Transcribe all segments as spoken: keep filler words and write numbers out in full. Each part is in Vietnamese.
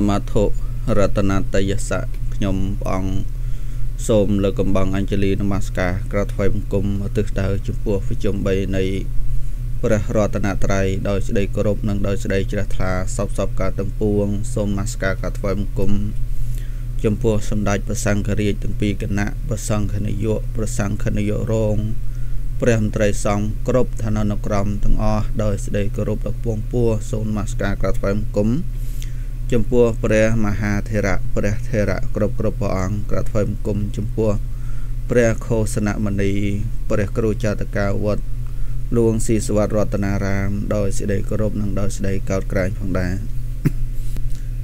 Mà thọ Ratanatayasa nhóm bằng xôm là cầm bằng Anjali Namaskar các thầy cùng tức đạo chụp buộc với chồng bay này Ratanatray đời đây có rộp năng đời đây chỉ là thà sắp sắp cả tầm buông xôm Namaskar các thầy cùng chụp buộc xâm đại bờ sang kari tầm pi cận nã bờ sang khay yo bờ sang khay yo rong bờ hầm trai song có rộp thanh an gram thằng o đời đây có rộp đặc buông buông xôm Namaskar các thầy cùng chấm pua prea maha thera prea thera krop krop pang krat phai mkum chấm pua prea khosana mani prea kru chataka wat luong si swat ratanaram doi sidai krop nang doi sidai kaut krain phang da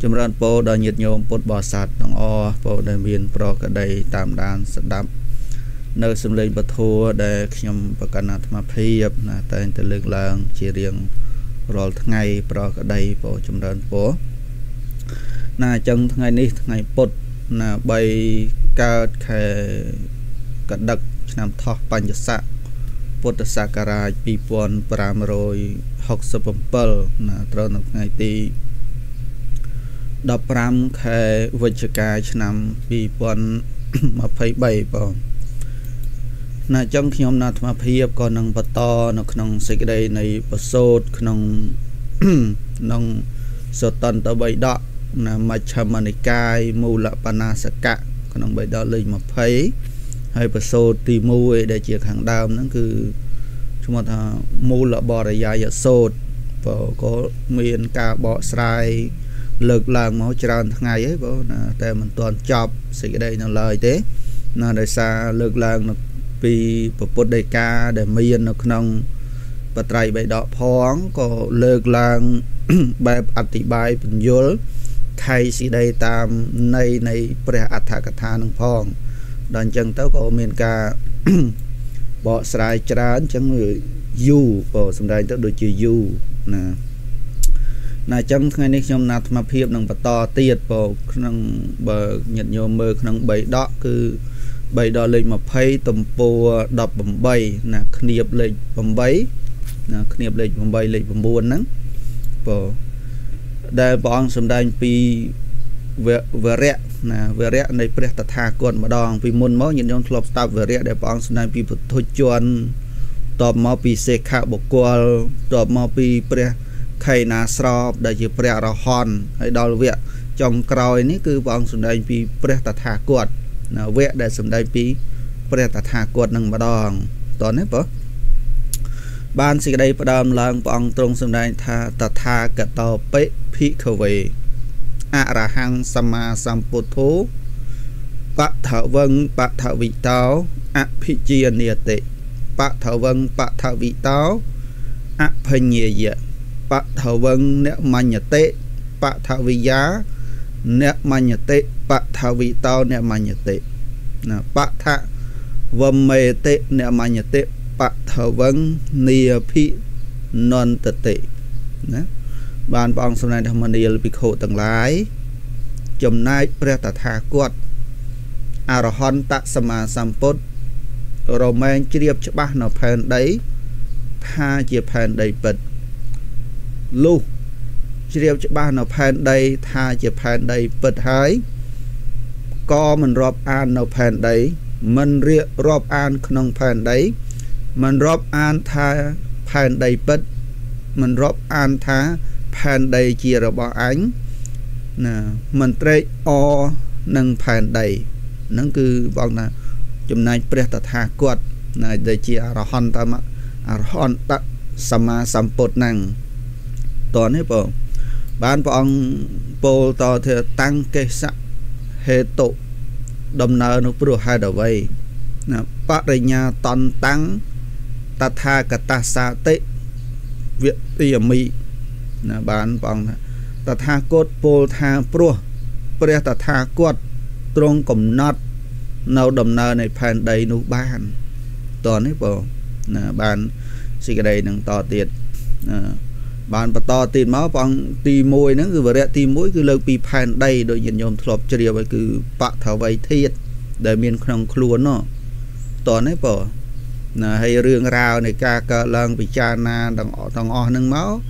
chumran po doi nhiet nhom put bo sat nang o po doi mien pro kadai tam dan sadap neu somlein pathua da khnyom pakan atma phiep na taeng te leuk lang chi rieng rol thngai pro kadai po chumran po na chân ngày ní ngày bột là bay cao khe cật đặc làm thọ bánh giật sạ bột sạ cà rai pi pon pram rồi học sập bầm là trơn ngày tì đập pram khe vượt cài làm pi pon mà phải bay vào na chân khi hôm nọ mà phải còn nông bát to nó nông xây cái đây này bát sốt nông nông sốt tận tới bay đọ là Machamonicai Mula Panasaka còn ông bảy đó lên mà thấy hay bờ sô tì mui để chia hàng đào nó cứ chúng ta thà Mula bò ra dài giờ sốt và có miền cà bọ sài lực làm máu tràn ngày ấy bảo là tại mình toàn chọc xí cái đây là lời thế là đời xa lực làm nó vì bột đầy ca để miền nó không và trai bảy đó phong có lực làm bài ắt thì bài bình dối thầy sĩ đây tam nay này bè ắt thà cả thà nông phong đoàn chân tấu có miền ca bỏ sài trán chẳng người du bỏ sầm đây tớ đôi chữ du nè nà trong ngày nay nhom nạt mà phiền nông bờ to tiệt bỏ nông bờ nhật nhom mơ nông bảy đó cứ bảy đó lên mà phay tầm po đập bầm bay nè khnhiệp lên bầm bay nè khnhiệp lên bầm bay lên bầm buồn nắng bỏ đại bóng sầm đại pi về về rẽ nè về rẽ này phải tạt thà còn mà đòn vì môn máu nhìn trong club tập về rẽ đại bóng sầm đại pi thôi chuẩn tập máu pi xe khạc bọc quần tập máu pi phải khay ná sọp đại chỉ phải ra hòn hay đòn vẽ trong còi ní cứ bóng sầm đại pi phải tạt thà còn nè vẽ đại sầm đại pi phải tạt thà còn nâng mà đòn toàn hết bỏ ban sĩ đây bắt đầu làm bằng trong sầm đại tha tạt thà cả tàu pe khi khởi về arahang sama samputho bạ thảo vân bạ thảo vị táo aphijianiyate bạ thảo vân bạ thảo vị táo aphanyiya bạ thảo vân nẹ manyate bạ thảo vị giá nẹ manyate bạ thảo vị táo nẹ manyate bạ thạ vân mê tệ nẹ manyate bạ thảo vân nia phi non tệ ban bóng sông này thầm niệm bị khổ tầng lái chấm nai Pretatha quật Arahon tạ sama samput rồi men chiệp cho ba nó phèn đấy tha chiệp phèn đầy bật lu chiệp cho ba nó phèn đầy tha chiệp phèn đầy bật hái co mình rob an nó phèn đấy mình riệp rob an không phèn đấy mình rob an tha phèn đầy bật mình rob an tha phản đầy chia ra bỏ ánh nè mình trễ o nâng phản đầy nâng cứ vọng là chùm này bè tạt hạ quật này để chia ra hòn ta mà hòn ta sama sampot năng toàn hết bộ bán vọng bồ to thì tăng cái sắc hệ tụ đầm nợ nó bùa hai đầu vây nè bát đầy nhà toàn tăng tạt hạ cả ta sa tệ viện tìa mỹ là bán bằng tạt hạ cốt pol tha pro pre tạt hạ cốt trong cổng nát nâu đầm nơ này phản đầy nụ bàn toàn hết bộ là bán xì cái đây nâng to tiền bàn và to tiền máu bằng tì môi nó cứ vợ tì mũi cứ lâu bị phàn đầy đội nhìn nhôm thọp cho điều vậy cứ bạ thảo vậy thiệt đời miền không luôn nó toàn ấy bỏ hay riêng rào này ca cờ lăng bị cha na đồng họ thằng o nâng máu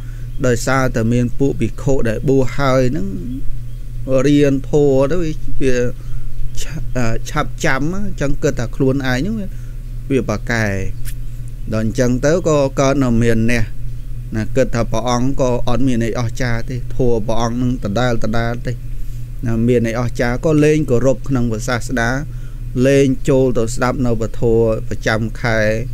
đời xa từ miền phụ bị khổ để bù hơi nó riêng thô đó chạp chấm chẳng cơ ta luôn ai nhớ việc bà cài đòn chân tới có con ở miền nè là cơ thà bỏ ông có ón miền này ở cha thì thua bỏ ông nâng tận đa tận đa đây là miền này ở cha có lên của rộp nâng của xa đá lên trôi tàu đạp nào và thua và chăm khai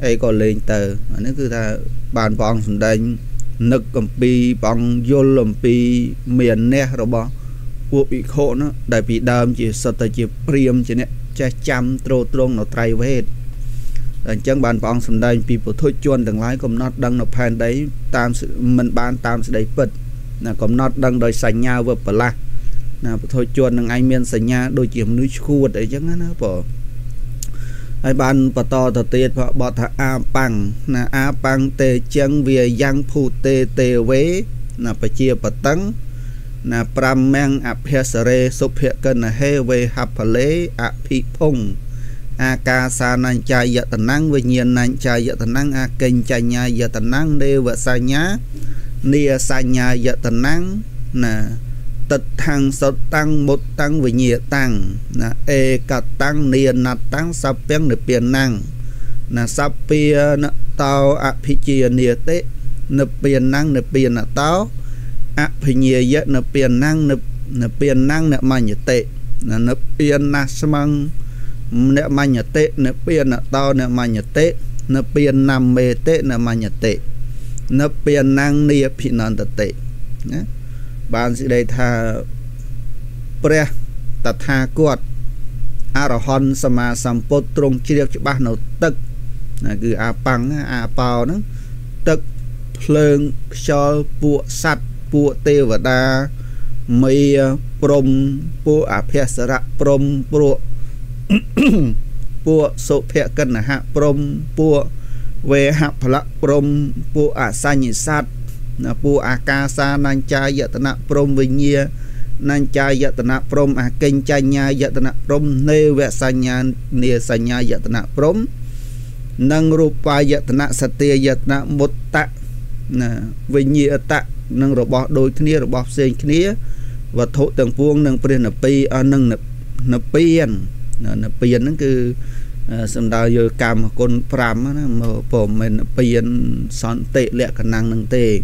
ấy còn lên tờ nó cứ là bàn bóng xuống đánh nực cầm pi bóng vô lầm pi miền nè rồi bỏ cuộc bị khổ nó đại bị đam chỉ sợ tới chỉ priêm chỉ nè cha chăm trôi trôn nó trai với hết chẳng bàn bóng xong đây people thôi chuồn đừng lái còn nó đang nộp hàng đấy tam sự mình ban tam sự đấy bật là còn nó đang đòi sành nhau vừa bật là là thôi chuồn đừng anh miên sành nhà đôi chiếm núi khu đấy chẳng nó bỏ ai bàn và to thật tiệt họ bỏ thả a bằng là a bằng tê chân về giang phụ tê tê vế là phải chia bật tấn là pram mang áp hệ sere sụp hệ cần là hệ về hấp lấy áp phi phong a ca sa nan chai dạ tần năng với nhiên nan chai dạ tần năng a kênh chai nhà dạ tần năng đê vợ sa nhá nia sa nhà dạ tần năng là tật thằng sáu tăng một tăng với nhịa tăng là e cả tăng nia nạt tăng sắp bén được biển năng là sắp bia nợ tao a phi chia nia tế nợ biển năng nợ biển nợ tao a phi nhịa dạ nợ biển năng nợ nợ biển năng nợ mà nhịa tệ là nợ biển nát mang nợ mà nhật tệ nợ biên nợ to nợ mà nhật tệ nợ biên nằm mê tệ nợ mà nhật tệ nợ biên năng nia phi non tật tệ bạn sẽ đây tha pre tật tha quật arahon sama sampot trong chiêu chữ ba nấu tức là cứ a pang a pao nó tức phơn cho bùa sắt bùa tê và đa mây prom bùa apesara prom bùa bùa số phép cần là hạ prom bùa về hạ phật prom bùa à sa nhị sát là bùa à ca sa nan cha dạ tận prom vinh nhia nan cha dạ tận prom à kênh cha nhà dạ tận prom nê vẹt sa nhà nê sa nhà dạ tận prom năng rupa dạ tận sati dạ tận một tạ là vinh nhia tạ năng robot đôi kia robot sen kia và thổ tầng vuông năng pren là pi năng là pien nó biển nó cứ xong đào vô cam con pram nó bỏ mình biển son tệ lệ khả năng năng tệ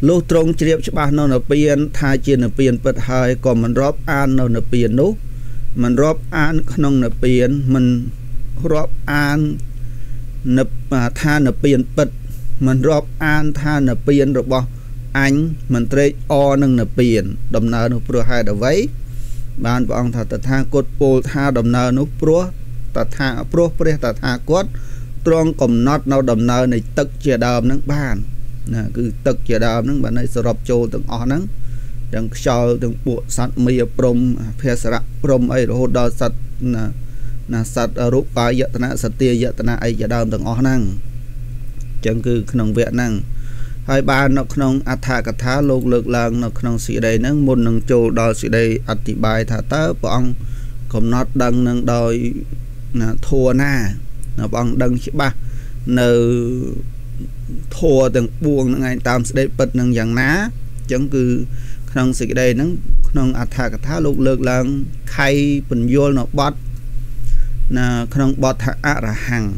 lúc trong triệp cho ba nó là biển thay trên là biển bật hơi còn mình rót an nó là biển nút mình rót an không là biển mình rót an nập tha là biển bật mình rót an tha là biển rồi bỏ anh mình trade o nâng là biển đầm nợ nó vừa hai đã vấy bạn bọn thà tật tha cốt bồ tha đầm nơ nút pro tật tha pro pre tật tha cốt trong cổng nát nào đầm nơ này tật chè đầm nắng bàn là cứ tật chè đầm nắng bạn này sọp trâu từng ó nắng từng sờ từng bộ sắt mìa prom phe sạ prom ấy hồ đờ sắt là là sắt rúp bài dạ tana sắt tia dạ tana ấy chè đầm từng ó nắng chẳng cứ khung vẹn nắng hai ba nó không ắt thà cả thà lục lực làng nó không xì đầy nó một nâng châu đòi xì đầy ắt thì bài thà tớ bọn không nó đăng nâng đòi thua na nó bọn đăng chứ ba nờ thua từng buông ngày tam sẽ bật nâng dạng ná chẳng cứ không xì đầy nó không ắt thà cả thà lục lực làng khay bình vô nó bọt là không bọt thà á là hàng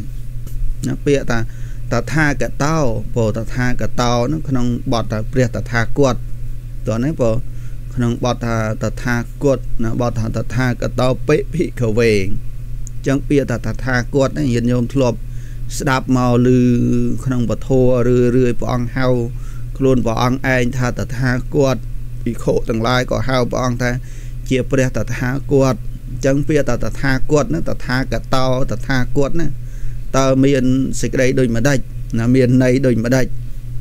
nó bịa ta ta tha cả tao bồ ta tha cả tao nó không bọt ta bịa ta tha quật đó này bồ không bọt ta ta tha quật nó bọt ta ta tha cả tao bế bị khẩu về chẳng bịa ta ta tha quật này hiện nhôm thộp đạp màu lư không bọt thô rư rưi bong hao luôn bong anh tha ta tha quật bị khổ từng lai có hao bong ta chia bịa ta tha quật chẳng bịa ta ta tha quật nó ta tha cả tao ta tha quật nữa ta miền xịt đây đôi mà đây là miền này đôi mà đây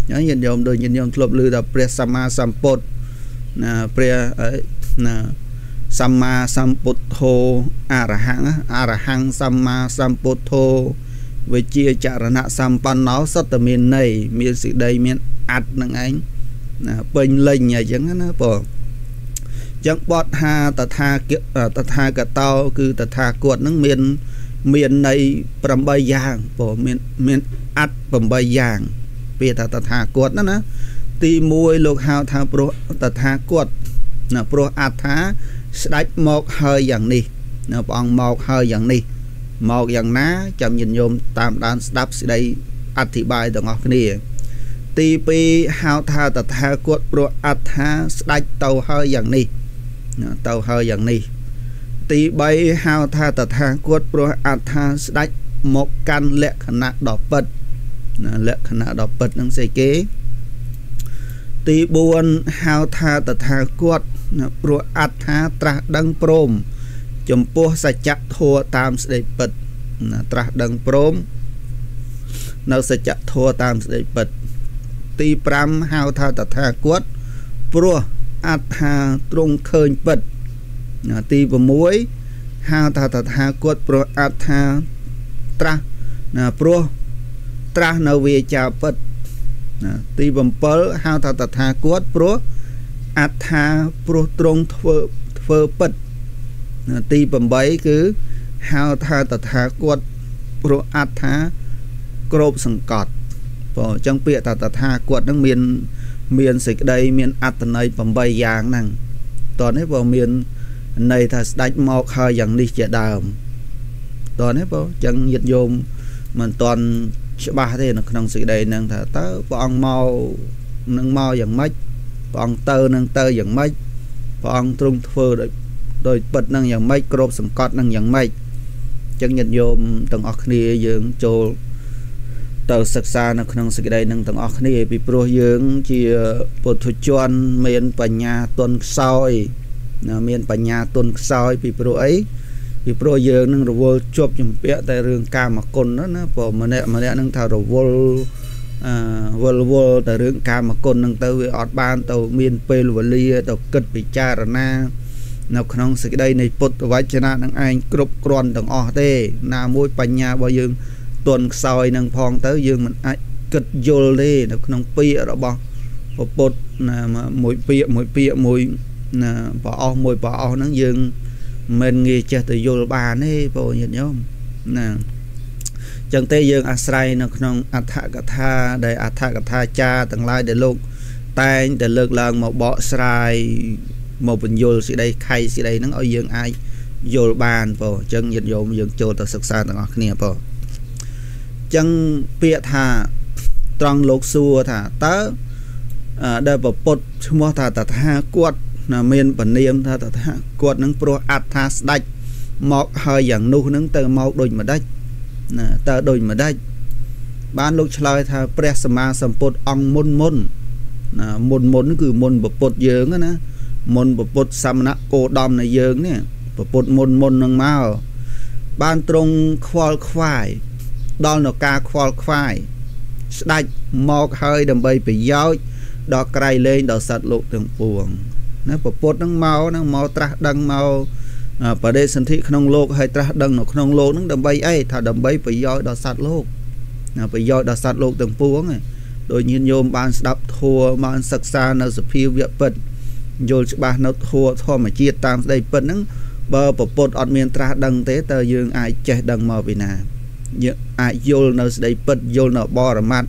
nhớ nhìn nhom đôi nhìn nhom club lư là pre sama sampot là pre là sama sampotho arahang arahang sama sampotho với chia trả nợ xăm pan nó sắp từ miền này miền sự đây miền ạt năng anh bình lình nhà chẳng nó bỏ chẳng bọt ha tạt ha kiệt tạt ha cả tao cứ tạt ha cuột nước miền miền này bầm bay giang bỏ miền miền ạt bầm bay giang về tạt tạt ha cuột nó nè ti môi lục hào tha pro tạt ha cuột nè pro ạt há đánh một hơi dạng đi nè bằng một hơi dạng đi một dạng ná chậm nhìn nhôm tam đan đáp sĩ đây ắt thị bài đồng học này ti pi hao tha tật ha cuột pro ắt ha đánh tàu hơi dạng đi tàu hơi dạng đi ti bay hao tha tật ha cuột pro ắt ha đánh một căn lệ khẩn nát đỏ bật lệ khẩn nát đỏ bật đang xây kế ti buôn hao tha tật ha cuột pro ắt ha tra đăng prom chấm po sạch chặt thua tam sợi bật tra đằng prom nó sạch chặt thua tam sợi bật ti pram hao tha tật tha quất pro at ha trung khơi bật ti vào muối hao tha tật tha quất pro at ha tra là pro tra nó về chà bật ti vào pơ hao tha tật tha quất pro at ha pro trung phơ phơ bật ti bầm bấy cứ hao tha tật tha quật pro at tha cộp sừng cọt bỏ trong bịa tật tật tha quật đang miền miền sịch đây miền at này bầm bấy giang năng toàn hết vào miền này thật đánh mọc hơi dạng đi chợ đào toàn hết vào chẳng nhiệt dôm mình toàn ba thế nó không sịch đây năng thật tớ bọn mau năng mau dạng mấy bọn tơ năng tơ dạng mấy bọn trung phơ đấy đôi bật năng dạng máy crop sừng cọt năng dạng máy chẳng nhận vô tầng oxy dưỡng cho tàu sạc xa năng năng sạc đây năng tầng oxy bị pro dưỡng chia bột thủy chuan miền bản nhà tuần soi miền bản nhà tuần soi bị pro ấy bị pro dưỡng năng rồi vô chụp chụp bẹ tại rừng cà mà cồn đó nó bỏ mà nè mà nè năng thảo rồi vô vô vô tại rừng cà mà cồn năng tàu về ọt ban tàu miền pelu và ly tàu cất bị cha rồi na nó không sẽ đây này bột vài chân năng anh cướp còn đồng ở đây là môi bánh nhà bao dương tuần soi năng phong tới dương mình ai cực vô đi được nông pia đó bò bột là mỗi pia mỗi pia mùi là bỏ mùi bỏ nó dương mình nghe chờ từ vô bà này bộ nhận nhóm nè chẳng tê dương asrai nó không atha để atha tha cha tầng lai để luôn tay để lực lần một bỏ srai một bình vô sĩ đây khai sĩ đây nó ở dương ai vô bàn vào chân dịch vô dương cho ta sực xa tầng nè vào chân bịa thà trong lột xua thả tớ đây vào bột mua thả tật ha quật là miền bản niêm thả tật ha quật nâng pro at tha đạch một hơi dạng nu nâng tờ màu đôi mà đách tờ đôi mà đách bán lúc chơi thà presma sầm bột ong môn môn môn môn cứ môn bột bột dưỡng á nè môn bộ bột xăm nạ cô đom này dương nè bộ bột môn môn nâng màu ban trung khoal khoai đo nó ca khoal khoai sạch một hơi đầm bay bị giói đo cày lên đo sạch lộ từng buồng nó bộ bột nâng màu nâng màu tra đăng màu và đây sân thị không lô hay tra đăng nó không lô nâng đầm bay ấy thả đầm bay bị giói đo sạch lộ bị giói đo sạch lộ từng buồng này đôi nhiên nhôm ban đập thua mà sạc xa nó sự phiêu việc vật vô ba nó thua thua mà chia tam đây vẫn nắng bờ bộ bột ở miền tra đằng thế tờ dương ai chạy đằng mờ vì nà ai vô nó đây bật vô nó bò ra mặt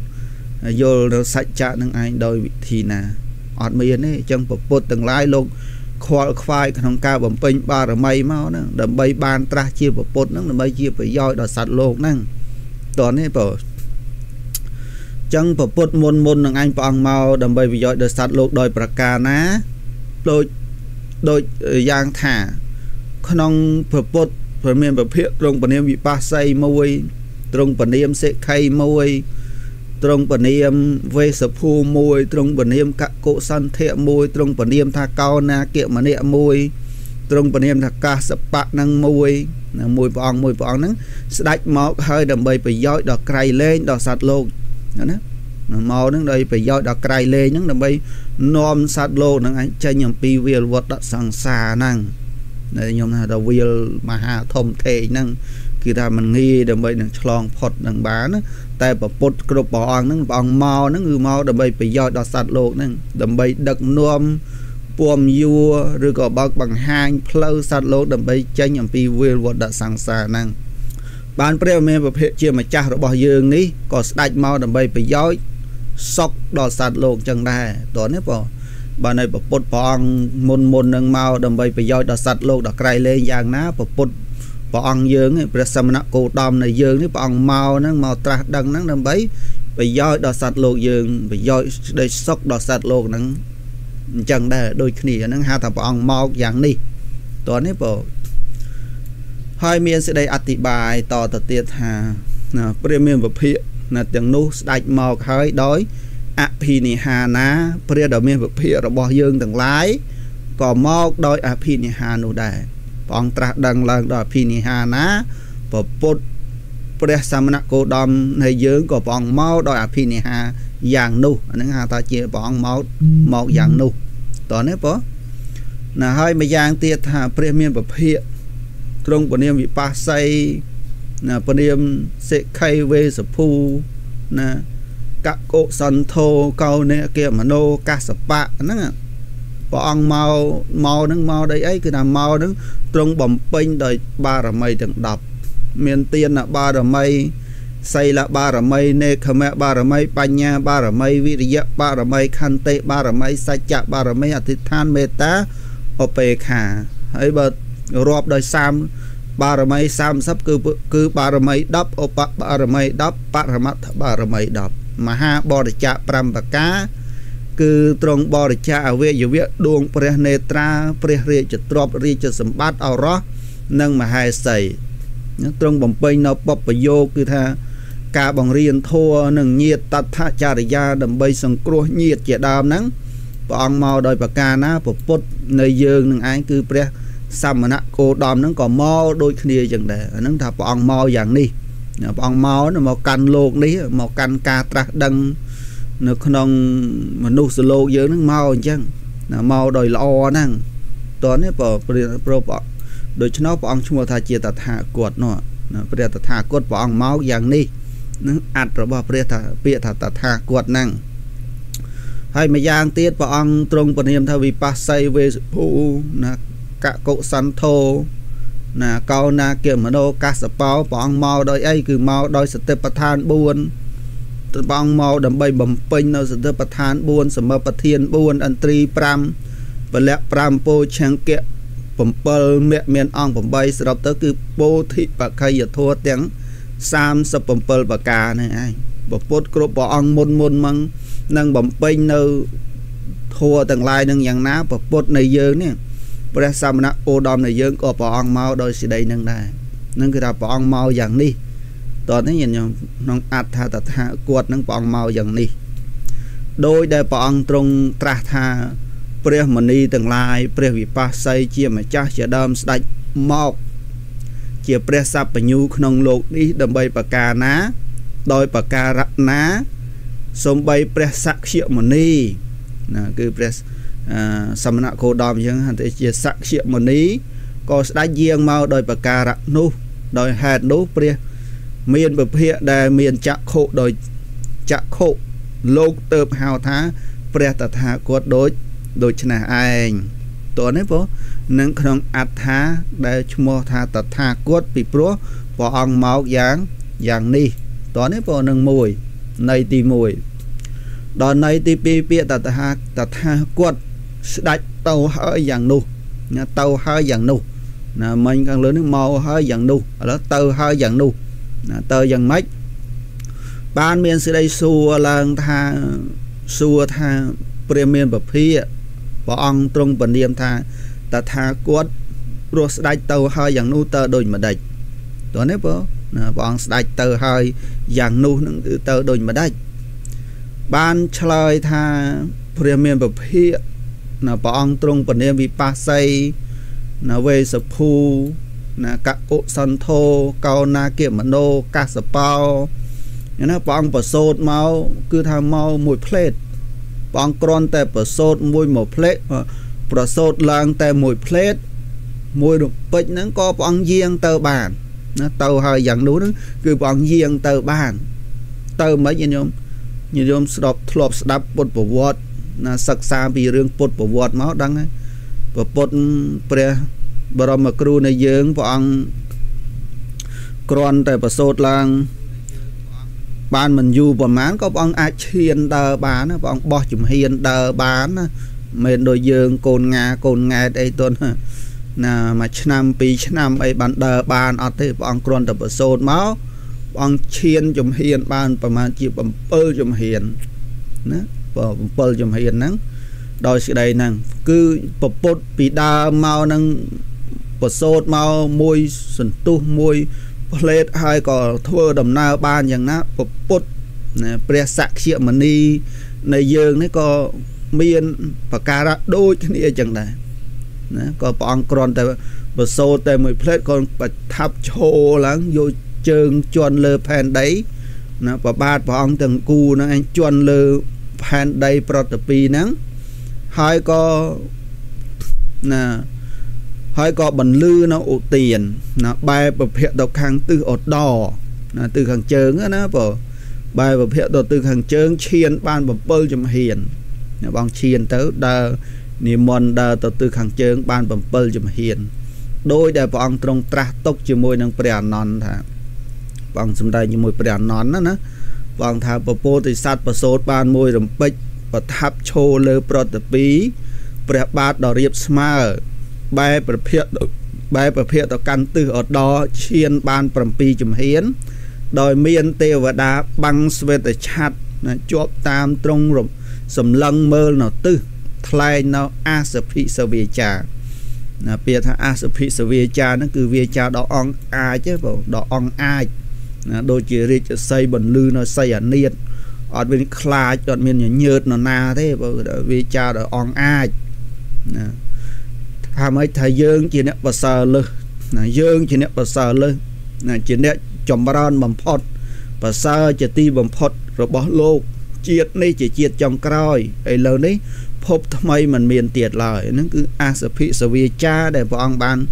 vô nó sạch chạ nâng ai đôi thì nà ở miền ấy trong bộ bột từng lái luôn khoa khoai không cao bẩm pin ba ra mây máu nè đầm bay ban tra chia bộ bột nắng đầm bay chia phải do đỏ sạch luôn nè toàn hết rồi trong bộ bột môn môn nâng anh bằng màu đầm bay vì do đỏ sạch luôn đôi bạc ca ná đôi đôi giang thả không phở bột phở miền phở phiện trong phần em bị ba xây môi trong phần em sẽ khay môi trong phần em về sập phu môi trong phần em cạ cộ săn thẹ môi trong phần em tha cao na kiệm mà nẹ môi trong phần em tha ca sập bạc năng môi môi vòng môi vòng nắng đạch máu hơi đầm bầy phải dõi đỏ cày lên đỏ sạt lộn nữa màu nước đây phải do đặc cày lên những đầm bay non sát lô năng anh chơi nhầm pi việt vật đã sẵn sàng năng này nhầm là đầu viên mà hà thông thể năng Khi ta mình nghi đầm bây nâng chlong phọt nâng bá nâng Tại bà bột cực bỏ ong nâng bà ong mau nâng ư mau đầm bây bà dọt đọt sạch lột nâng Đầm bây đực nuông buồm dùa rồi có bọc bằng hành phlâu sạch lột đầm bây chanh nhằm phì viên vọt đọt sáng xa nâng Bạn bây mê bà phê chìa mà chá rồi bỏ dương ní Có sạch mau đầm bây bà dọt sọc đọt sạch lột chẳng đà Đó nếp bỏ bà này bà bột bỏ ong môn môn nâng mau đầm bây bà dọt đọt sạch lột đọt cài lên giang ná bà bột bà ông dương ấy, bà xâm nạ cổ đòm này dương ấy, bà ông mau nâng, màu trạc đăng nâng nâng bấy bà dõi đọt sạch lột dương, bà dõi đầy sốc đọt sạch lột nâng chẳng đà đôi khi nâng hạ thả bà ông mau dạng đi tốn ấy bộ hai miên sẽ đầy ạc tị bài tỏ thật tiết hà bởi miên vật hiện là tiếng nụ đạch màu khói đói ạc phì nì hà ná bởi đỏ miên vật hiện rồi bỏ dương thằng lái có màu đói ạc phì nì hà nụ đà Bọn trạc đăng lần đó phí nì hà ná Và bột Preh xâm nạc cổ đâm này dưỡng của bọn máu đó là phí nì hà Giàng nụ Nên hà ta chia bọn máu Màu giàng nụ Đó nếp bó Nà hơi mà giàng tiết hà Preh miên bập hiện Trong bọn em bị phá xây Nà bọn em sẽ khay về sở phu Nà Các cổ sân thô câu nè kia mà nô Các sở bạc Nâng à Bọn màu màu nâng màu đấy ấy Cứ là màu nâng trong bầm pênh đời ba rà mây đừng đọc Miền tiên là ba rà mây Xây là ba rà mây Nê khờ mẹ ba rà mây Bánh nha ba rà mây Vĩ rì dạ ba rà mây Khăn tê ba rà mây Sa chạ ba rà mây Thịt than mê tá Ô bê khả Hãy bật Rộp đời xăm ba rà mây xăm sắp cứ ba rà mây đắp Ô bạc ba rà mây đắp Bạc rà mắt ba rà mây đắp Mà ha bò để chạ pram bà cá Cứ trong bò rì chá ở việc dù việc đuông Preh nê tra Preh rì chá trọp rì chá xâm bát áo ró Nâng mà hai xảy Trong bóng bênh nó bọc bà vô Cứ thà Cả bóng riêng thua Nâng nhiệt tát thá chá rì gia Đầm bây xong cruh nhiệt chá đàm nâng Bà ông mau đòi bà ca ná Bà bút nơi dương nâng ái Cứ Preh xăm mà nạ cô đòm nâng Có mau đôi khnia chẳng đà Nâng thà bà ông mau dạng đi Bà ông mau nó màu căn lột đi Màu căn ca trạc đăng nó không mà nụ sơ lô dưới nó mau chăng nó mau đòi lo năng toán ấy bỏ pro bỏ đối cho nó bỏ ông chung vào thà chia tạt hạ cột nó bịa tạt hạ cột bỏ ông máu dạng đi nó ạt rồi bỏ bịa tạt bịa tạt tạt hạ cột năng hay mà giang tiết bỏ ông trong phần hiểm thay vì pasay về phụ là cả cậu săn thô là câu na kiểu mà đâu cá sấu bỏ ông mau đòi ấy cứ mau đòi sập tép than buồn Bóng màu đầm bay bầm pênh nó sẽ thật thán buôn Sở mơ bật thiên buôn Ấn tri pram Và lẹ pram bô chàng kẹo Bầm bơ mẹ miền ong bầm bay Sở đọc tớ cứ bô thị bà khay Ở thua tiếng Sam sập bầm bơ bà kà này ai Bà bốt cổ bó ong môn môn măng Nâng bầm pênh nó Thua tầng lai nâng nhàng ná Bà bốt này dương nè Bà ra xăm nạ ô đom này dương Cô bó ong mau đôi xì đầy nâng đà Nâng kì ra bó ong mau dàng đi Tớ thấy nhìn nhau nóng át thà thật hạ quật nóng bóng màu dần đi Đôi đề bóng trong trạc thà Preh mần đi từng lai Preh vì bác xây chia mà chắc chả đâm sạch mọc Chia Preh sắp bà nhu nông lột đi đầm bây bà ca ná Đôi bà ca rắc ná Xong bây Preh sắc triệu mần đi Cứ Preh xâm nạ khô đòm chẳng hạn thế chia sắc triệu mần đi Có sạch riêng mau đôi bà ca rắc nú Đôi hạt nú Preh Miền bập hiện đà miền chạc khổ đôi chạc khổ lột tớp hào thá Preh tạc hạ quật đối đối chân à anh Tổn ấy bố Nâng khổng át thá Đà chung mô thá tạc hạ quật Vì bố Bỏ ong máu giáng Giáng ni Tổn ấy bố nâng mùi Này tì mùi Đó này tì bì bìa tạc hạ Tạc hạ quật Đạch tàu hơi giáng nụ Tàu hơi giáng nụ Mình càng lớn nước màu hơi giáng nụ Tàu hơi giáng nụ Tờ dân mách Bạn miền sư đây xua làng tha Xua tha Preh miền bập hi Bỏ ong trong bần điềm tha Ta tha quất Rốt đạch tàu hơi dàng nụ tờ đôi mà đạch Đó nếp bố Bỏ ong đạch tàu hơi dàng nụ tờ đôi mà đạch Bạn chơi tha Preh miền bập hi Bỏ ong trong bần điềm vì pa xây Về sập phu Các cụ sân thô Câu na kiểm ẩn đô Các sở bao Bọn bà sốt mau Cứ thà mau mùi plết Bọn con tè bà sốt mùi mùi plết Bà sốt lăng tè mùi plết Mùi đục bịch nâng có bọn riêng tờ bản nó tàu hơi dần đủ nó cứ bọn riêng tàu bàn tàu mấy như nhóm như nhóm đọc thuộc đọc bột bộ vọt nó sạc xa vì rương bột bộ vọt máu đăng ấy và bột bè bà rộng mà cựu này dưỡng bọn còn tại bà sốt làng bạn mình dù bọn mán có bọn ai hiền tờ bán bọn bỏ chùm hiền tờ bán mình đôi dương cồn ngà cồn ngà đây tuần nà mà năm pi năm ấy bạn tờ bán ở đây bọn còn tại bà sốt máu bọn chiên chùm hiền bạn bà mà chỉ bấm bơ chùm hiền nó bấm bơ chùm hiền nắng đôi sự đây nè cứ bột bột bị đa mau nâng bột sốt mau môi sần tu môi plate hai còn thua đầm na ban dạng nát bột bột nè pre sạc xịa mà đi này dương đấy có miên và cà đôi cái này chẳng này nè có bong còn tại bột sốt tại mười plate còn bật tháp chồ lắng vô trường chuồn lơ phèn đấy nè và ba bong từng cu nó anh chuồn lơ phèn đây protein nắng hai có nè hai có bẩn lư nó ổ tiền nó bài bập hiện độc hàng từ ổ đỏ là từ hàng chớn á nó vợ bài bập hiện từ hàng chớn chiên ban bập bơ chùm hiền nó bằng chiên tới đờ niệm mòn đờ từ hàng chớn ban bập bơ chùm hiền đôi đại bọn trong tra tốc chùm môi năng bè non thà bằng xung đây như môi bè non đó nó bằng thà bập bô thì sát bập sốt ban môi rầm bịch và tháp chô lơ protein bè bát đỏ riệp smart bài bập hiện bài bập hiện ở căn từ ở đó chiên ban bầm pi chùm hiến đòi miên tiêu và đá băng về tới chặt chóp tam trong rộng sầm lăng mơ nó tư thay nó a sập phi sờ về trà là bia tha a sập phi sờ về trà nó cứ về trà đó on ai chứ bộ đó on ai đôi chỉ riêng xây bẩn lư nó xây ở niên ở bên khai chọn miền nhợt nó na thế bộ về trà đó on ai hà mấy thầy dương chỉ nét bờ sờ lơ, dương chỉ nét bờ sờ lơ, chỉ nét chồng baron bầm phật, bờ sờ chỉ ti bầm phật rồi bỏ lô, chiết này chỉ chiết chồng còi, ấy lâu đấy, phốt thay mình miền tiệt lời, nó cứ asaphi savi cha để vợ ông ban,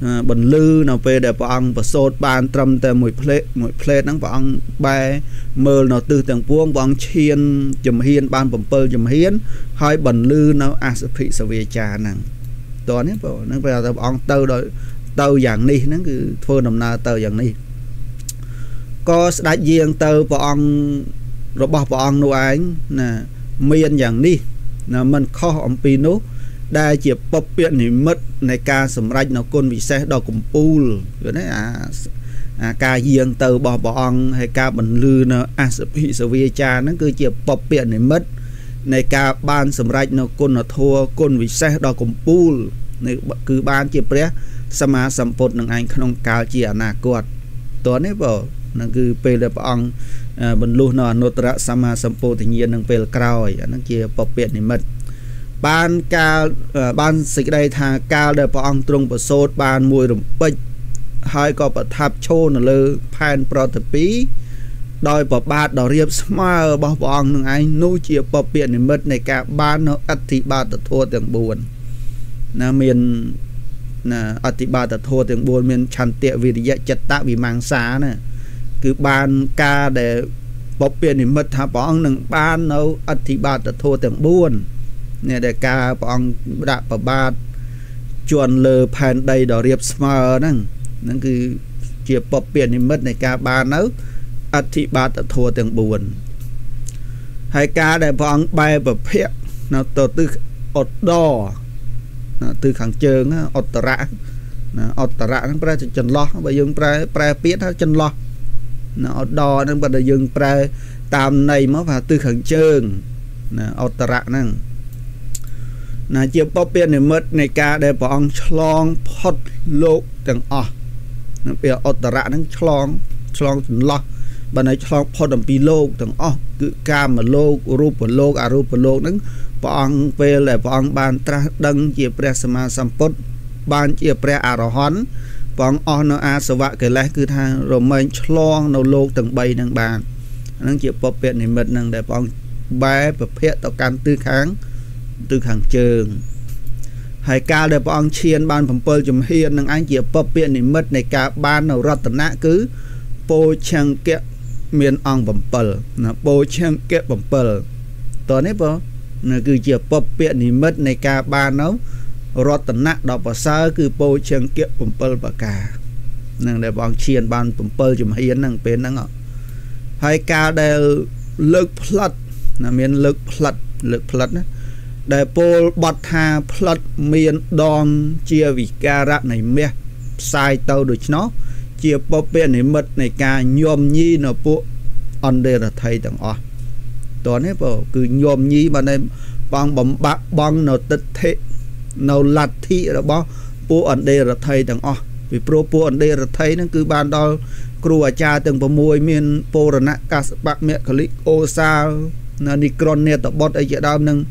bẩn lư nào về để vợ ông bờ sốt ban trầm từ mùi ple mùi ple nắng vợ ông bay mờ nào từ tầng vuông vợ ông chiên chùm hiên ban bầm pơ chùm hiên, hai bẩn lư nào asaphi savi cha nè đó nè bộ nó bây giờ bọn tàu rồi tàu dạng đi nó cứ phơi nằm na tàu dạng đi có đại diện tàu bọn rồi bỏ bọn nuôi anh nè miên dạng đi là mình khó ông pino đại chỉ bọc biển thì mất này ca sầm rách nó côn bị xe đò cùng pool rồi đấy à, à ca diện tàu bỏ bọn hay ca bình lư nó aspi sovia cha nó cứ chỉ bọc biển thì mất này ca ban sầm rạch nó côn nó thua côn vị xe đo cùng pool này cứ ban chỉ pré sama sầm phốt nương anh không cao chỉ ở nà cột tối nay vợ nó cứ về là bọn mình luôn nó nô tra sama sầm phốt thì nhiên nương về cào nó kia bọc biển thì mất ban ca ban xịt đây thà cao để bọn trung bờ sốt ban mùi rụng bịch hai có bờ tháp chôn nó lơ pan protein đôi bỏ ba đỏ riệp smile bỏ vòng nương anh nuôi chia bỏ biển để mất này cả ba nó ắt thì ba tật thua tiếng buồn là miền là ắt thì ba tật thua tiếng buồn miền chăn tiệm vì vậy chặt tạ vì mang xá nè cứ ban ca để bỏ biển để mất thả bỏ nương ban nó ắt thì ba tật thua tiếng buồn nè để ca bỏ đạp bỏ ba chuồn lờ phèn đầy đỏ riệp smile nè nó cứ chia bỏ biển để mất này cả ba nó ắt thì ba đã thua tiếng buồn hai ca để bọn bay và phép nó từ từ ọt đỏ từ khẳng trường ọt rã ọt rã nó phải chân lo và dương phải phải biết hết chân lo nó ọt đỏ nên bắt đầu dương phải tam này mới vào từ khẳng trường ọt rã năng là chiếc bóp bên này mất này ca để bọn chlong phật lục tiếng ọ nó bị ọt rã nó chlong chlong lo bà này cho phó đầm pi lô thằng ó cứ ca mà lô rùp của lô à rùp của lô nắng bọn về lại bọn bàn tra đăng chia pre sama sampot ban chia pre arahon bọn on a sờ vạ cái lá cứ tha rồi mình cho nó lô từng bay đang bàn nắng chia phó biệt này mệt nắng để bọn bé và phê tao can tư kháng tư kháng trường Hãy ca để bọn chiên ban phẩm bơ chùm hiên nâng anh chìa bập biện nỉ mất này cả ban ở rọt tận nạ cứ bố chăng kẹt miền ong phẩm bơ bố chăng kẹt phẩm bơ tớ nếp bố cứ chìa bập biện nỉ mất này cả ban ở rọt tận nạ đọc bà xa cứ bố chăng kẹt phẩm bơ bà cả nâng để bọn chiên ban phẩm bơ chùm hiên nâng bên nâng ạ. Hãy ca để lực phật miền lực phật lực phật để Paul bật hà phật miền đòn chia vì ca rạ này mẹ sai tao được nó chia bóp bên này mật này ca nhôm nhi nó bộ ăn đây là thầy tặng ọ toàn hết vào cứ nhôm nhi mà này bằng bấm bạc bằng nó tật thế nó lạt thị là bao bộ ăn đây là thầy tặng ọ vì pro bộ ăn đây là thầy nó cứ ban đó cua cha từng vào môi miền Paul là nát cá bạc mẹ click ô sa nó đi cron nè tập bót ấy đam nâng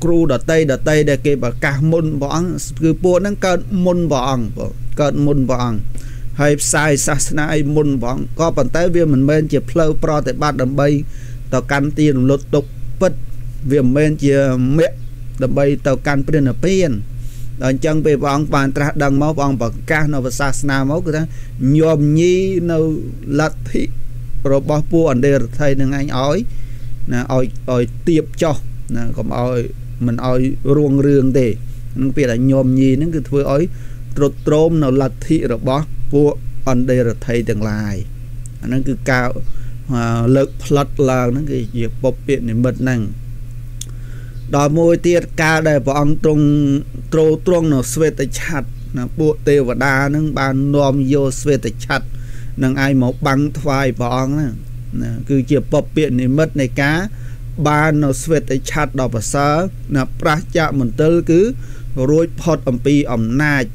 cú đợt tây đợt tây để kê bà cả môn bọn cứ buồn năng cơn môn bọn cơn môn bọn hay sai sát nai môn bọn có bàn tay viêm mình bên chỉ flow pro tại ba đầm bay tàu can tiền lột tục bật viêm bên chỉ mẹ đầm bay tàu can tiền là tiền đòn chân về bọn bàn tra đằng máu bọn bậc ca nó và sát na máu cái đó nhom nhi nó lật thị rồi bỏ buồn để thầy đừng anh ói là ói ói tiệp cho nè còn ơi mình ơi ruộng rương để nó biết là nhôm nhì nó cứ thôi ấy trột trôm nó là thị rồi bó vua ăn đây là thầy tương lai nó cứ cao lực lật là nó cái việc bọc biện để mật năng đòi môi tiết ca để bọn trung trâu trung nó xuyên tay chặt là bộ tê và đa nâng bàn nôm vô xuyên tay chặt nâng ai màu băng thoai bọn nè cứ việc bọc biện để mật này cá ban nó xuyên tới chặt đọc bà sơ là bà chạ mình tư cứ rồi phót ẩm bì ẩm nạch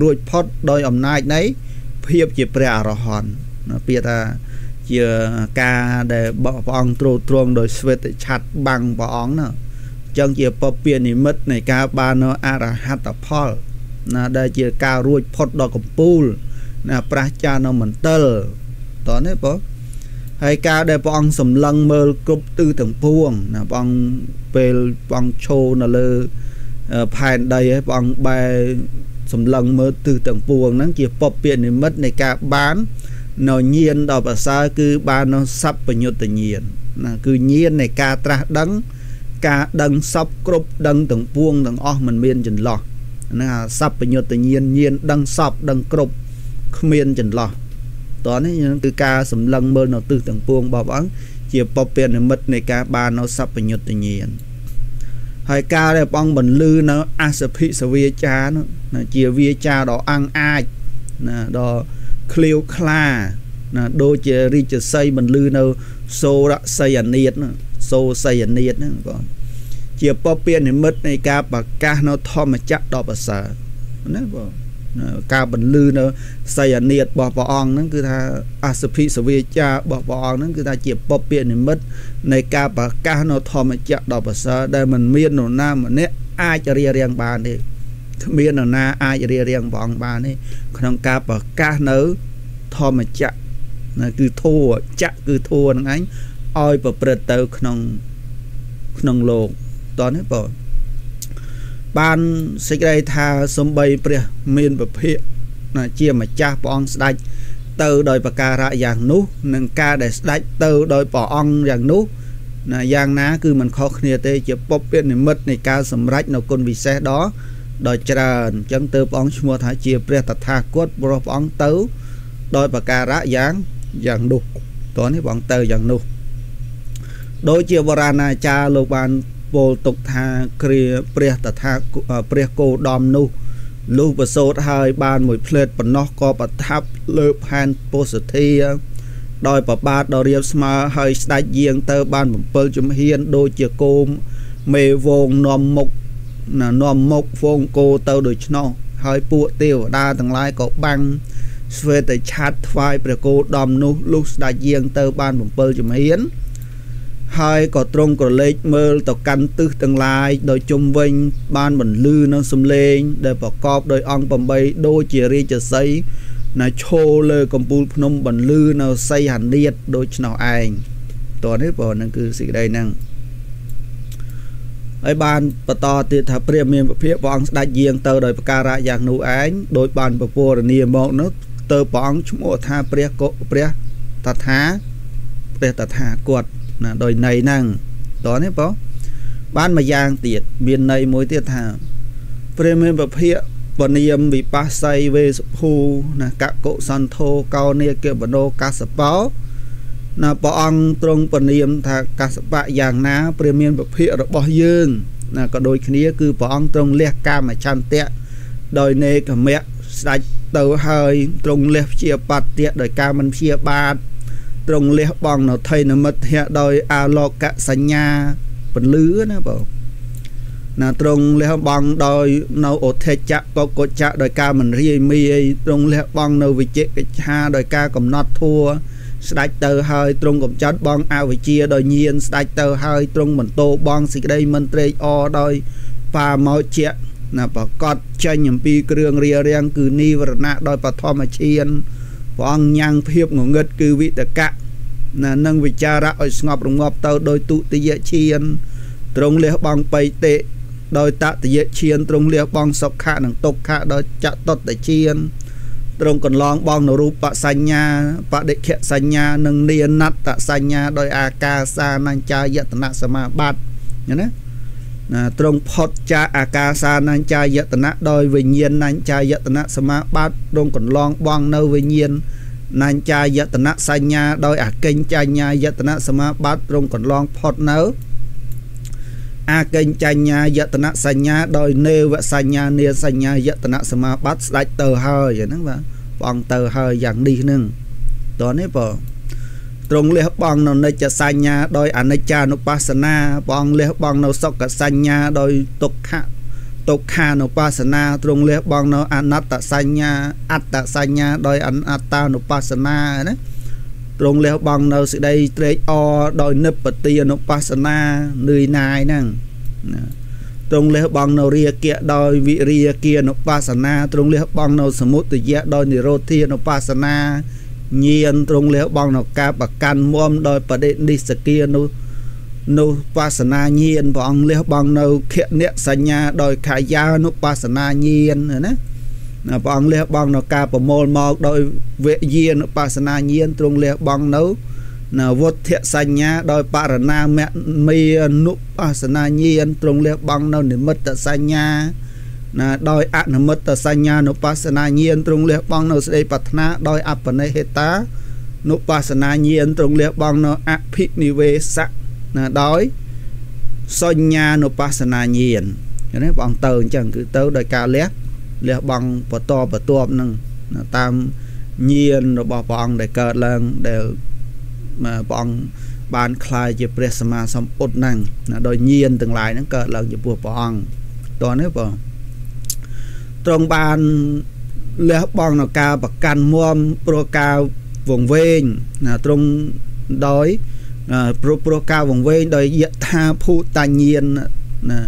rồi phót đôi ẩm nạch đấy hiệp chỉ bà rõ hòn nó biết là chìa ca để bỏ bóng trù truông đôi xuyên tới chặt bằng bóng nữa chân chìa bà bìa này mất này ca bà nó á ra hát tập phó là đây chìa ca rồi phót đọc ẩm bùl là bà chạ nó mình tư tớ nếp bó hay ca để bọn sầm lăng mơ cúp tư tưởng buông là bọn về bọn show là lơ phản đây ấy bọn bài sầm lăng mơ tư tưởng buông nó chỉ bọc biển để mất này cả bán nó nhiên đó và xa cứ bán nó sắp và nhiều tự nhiên là cứ nhiên này ca tra đắng ca đắng sắp cúp đắng tưởng buông đằng o mình miên chừng lọ là sắp và nhiều tự nhiên nhiên đắng sắp đắng cúp miên chừng lọ toán ấy những từ ca sầm lăng mơ nó từ tầng buông bảo bắn chỉ bọc biển để mất này cả ba nó sắp phải nhột tự nhiên hai ca để bong mình lư nó ăn sập hị sờ vía cha nó chia vía cha đó ăn ai là đó kêu kha là đôi chia ri chia xây mình lư nó xô đã xây ảnh nhiệt nó xô xây ảnh nhiệt nó còn chia bọc biển để mất này cả bạc ca nó thom mà chắc đó bả sợ nó ca bình lư nó xây ảnh nhiệt bỏ bỏ ong nó cứ ta à sơ phi sơ vi cha bỏ bỏ ong nó cứ ta chìa bóp biển này mất này ca bà ca nó thò mà chạc đọc bà sơ đây mình miên nó na mà nế ai cho ria riêng bàn đi miên nó na ai cho ria riêng bọn bàn đi còn ca bà ca nó thò mà chạc cứ thua chạc cứ thua nó ánh oi bà bật tớ khăn khăn lộn toàn hết bỏ ban xây đây tha sông bay bia miền bờ biển là chia mà cha bong sạch từ đời bạc ca ra giang nú nâng ca để sạch từ đời bỏ ong giang nú là giang ná cứ mình khó khăn tê chụp bóp biển này mất này ca sầm rách nó con vì xe đó đời trần chân từ bóng mua thái chia bia tạt tha cốt bò bóng tấu đời bạc ca ra giang giang nú tối nay bóng từ giang nú đôi chia bờ ra na cha lô ban vô tục tha kia bia tạt tha bia cô đom nu lưu và sốt hai ban mùi phết và nó có bà tháp lưu hành bố sở thi đòi bà ba đòi riêng mà hơi sạch riêng tơ ban bẩm bơ chùm hiên đôi chìa cô mê vông nòm mục nòm mục vông cô tơ đôi nó hơi bụa tiêu đa tầng lái có băng về tới chát vai bia cô đom nu lưu sạch riêng tơ ban bẩm bơ chùm hiên hai có trong của lệch mơ tàu căn tư tương lai đôi chung vinh ban mình lư nó xâm lên để bỏ cọp đôi ong bầm bay đôi chìa ri chìa xây là chô lơ cầm bù nông bần lư nó xây hẳn liệt đôi nào anh toàn hết bỏ năng cư sĩ đây năng Ở bàn bà to thì thả priêm miền phía bóng đại diện tờ đời bà ca ra dạng nụ ánh đối bàn bà vô là niềm mộng nước tờ bóng chúng ổ tha priết cổ priết tạt há priết tạt há cuột là đời này năng đó nếp bó ban mà giang tiệt miền này mối tiệt thả priêm miền bà phía bà niềm bị ba say về hù là các cậu săn thô cao nia kia bà nô ca sập báo là bọn trong phần niệm thà các bạn giàng ná premium vật hiệu được bỏ dương là có đôi khi cứ bọn trong lê ca mà chăn tẹt đời này cả mẹ sạch tàu hơi trong lê chia bạc tiện đời ca mình chia bạc trong lê bọn nó thấy nó mất hiện đời alo cả sánh nhà phần lứa nó bảo là trong lê bọn đời nó ổ thể chạm có cổ chạm đời ca mình riêng mi trong lê bọn nó vì chết ha đời ca còn nó thua sạch tờ hơi trung cũng chất bong ao về chia đòi nhiên sạch tờ hơi trung mình tô bong xịt đây mình trê o đôi và mọi chuyện là bà cọt cho những pi cường rìa riêng cứ ni và nạ đôi bà thò mà chiên bong nhang hiệp ngủ ngất cứ vị tất cả là nâng vị cha ra ôi ngọc rung ngọc tờ đôi tụ tì dễ chiên trung liêu bong bay tệ đôi tạ tì dễ chiên trung liêu bong sọc khả năng tốt khả đôi chạ tốt để chiên trong còn long bong nó rụp bạ xanh nha bạ đệ khẽ xanh nha nâng niên nát tạ xanh nha đôi a ca sa năng cha yết nạ sa ma bát nhớ nè trong phật cha a ca sa năng cha yết nạ đôi về nhiên năng cha yết nạ sa ma bát trong còn long bong nâu về nhiên năng cha yết nạ xanh nha đôi a kênh cha nha yết nạ sa ma bát trong còn long phật nấu a kênh cha nha yết nạ xanh nha đôi nêu và xanh nha nia xanh nha yết nạ sa ma bát sạch tờ hơi vậy nắng vàng bong tờ hơi dạng đi nâng đó nếp vợ trong lê hấp bong nó nơi cha xanh nha đôi ảnh cha nó pasana bong lê hấp bong nó sọc cả xanh nha đôi tục hạ tục hạ nó pasana trong lê hấp bong nó ảnh tạ xanh nha ảnh tạ xanh nha đôi ảnh ta nó pasana đấy trong lê hấp bong nó sự đây trê o đôi nếp bật tia nó pasana nơi này nâng trong lễ băng nô ria kia đôi vị ria kia nó pasana trong lễ băng nô samut tự giác đôi nirothia nó pasana nhiên trong lễ băng nó ca bạc can muom đôi bà đệ đi sạc kia nó nó pasana nhiên bọn lễ băng nô kiện niệm sanh nha đôi khai gia nó pasana nhiên rồi nè bọn lễ băng nó ca bạc mol mọc đôi vệ nhiên nó pasana nhiên trong lễ băng nô nó vô thiện sanh nha đôi parana mẹ mi nụ pasana nhiên trong lễ băng nó niệm mất tật sanh nha đôi an mất tật sanh nha nụ pasana nhiên trong lễ băng nó sẽ patna đôi apane heta nụ pasana nhiên trong lễ băng nó apinivesa là đói sanh nha nụ pasana nhiên cho nên bọn tờ chẳng cứ tới đôi ca lét lễ băng và to và to nâng tam nhiên nó bỏ bọn để cờ lần đều mà bọn ban khai về presma xong ốt năng đôi nhiên tương lai nó cỡ lần về bùa bọn đó nếu bọn trong ban lễ bọn nó ca bạc can muom pro cao vùng ven là trong đói pro pro cao vùng ven đôi diện tha phụ tài nhiên là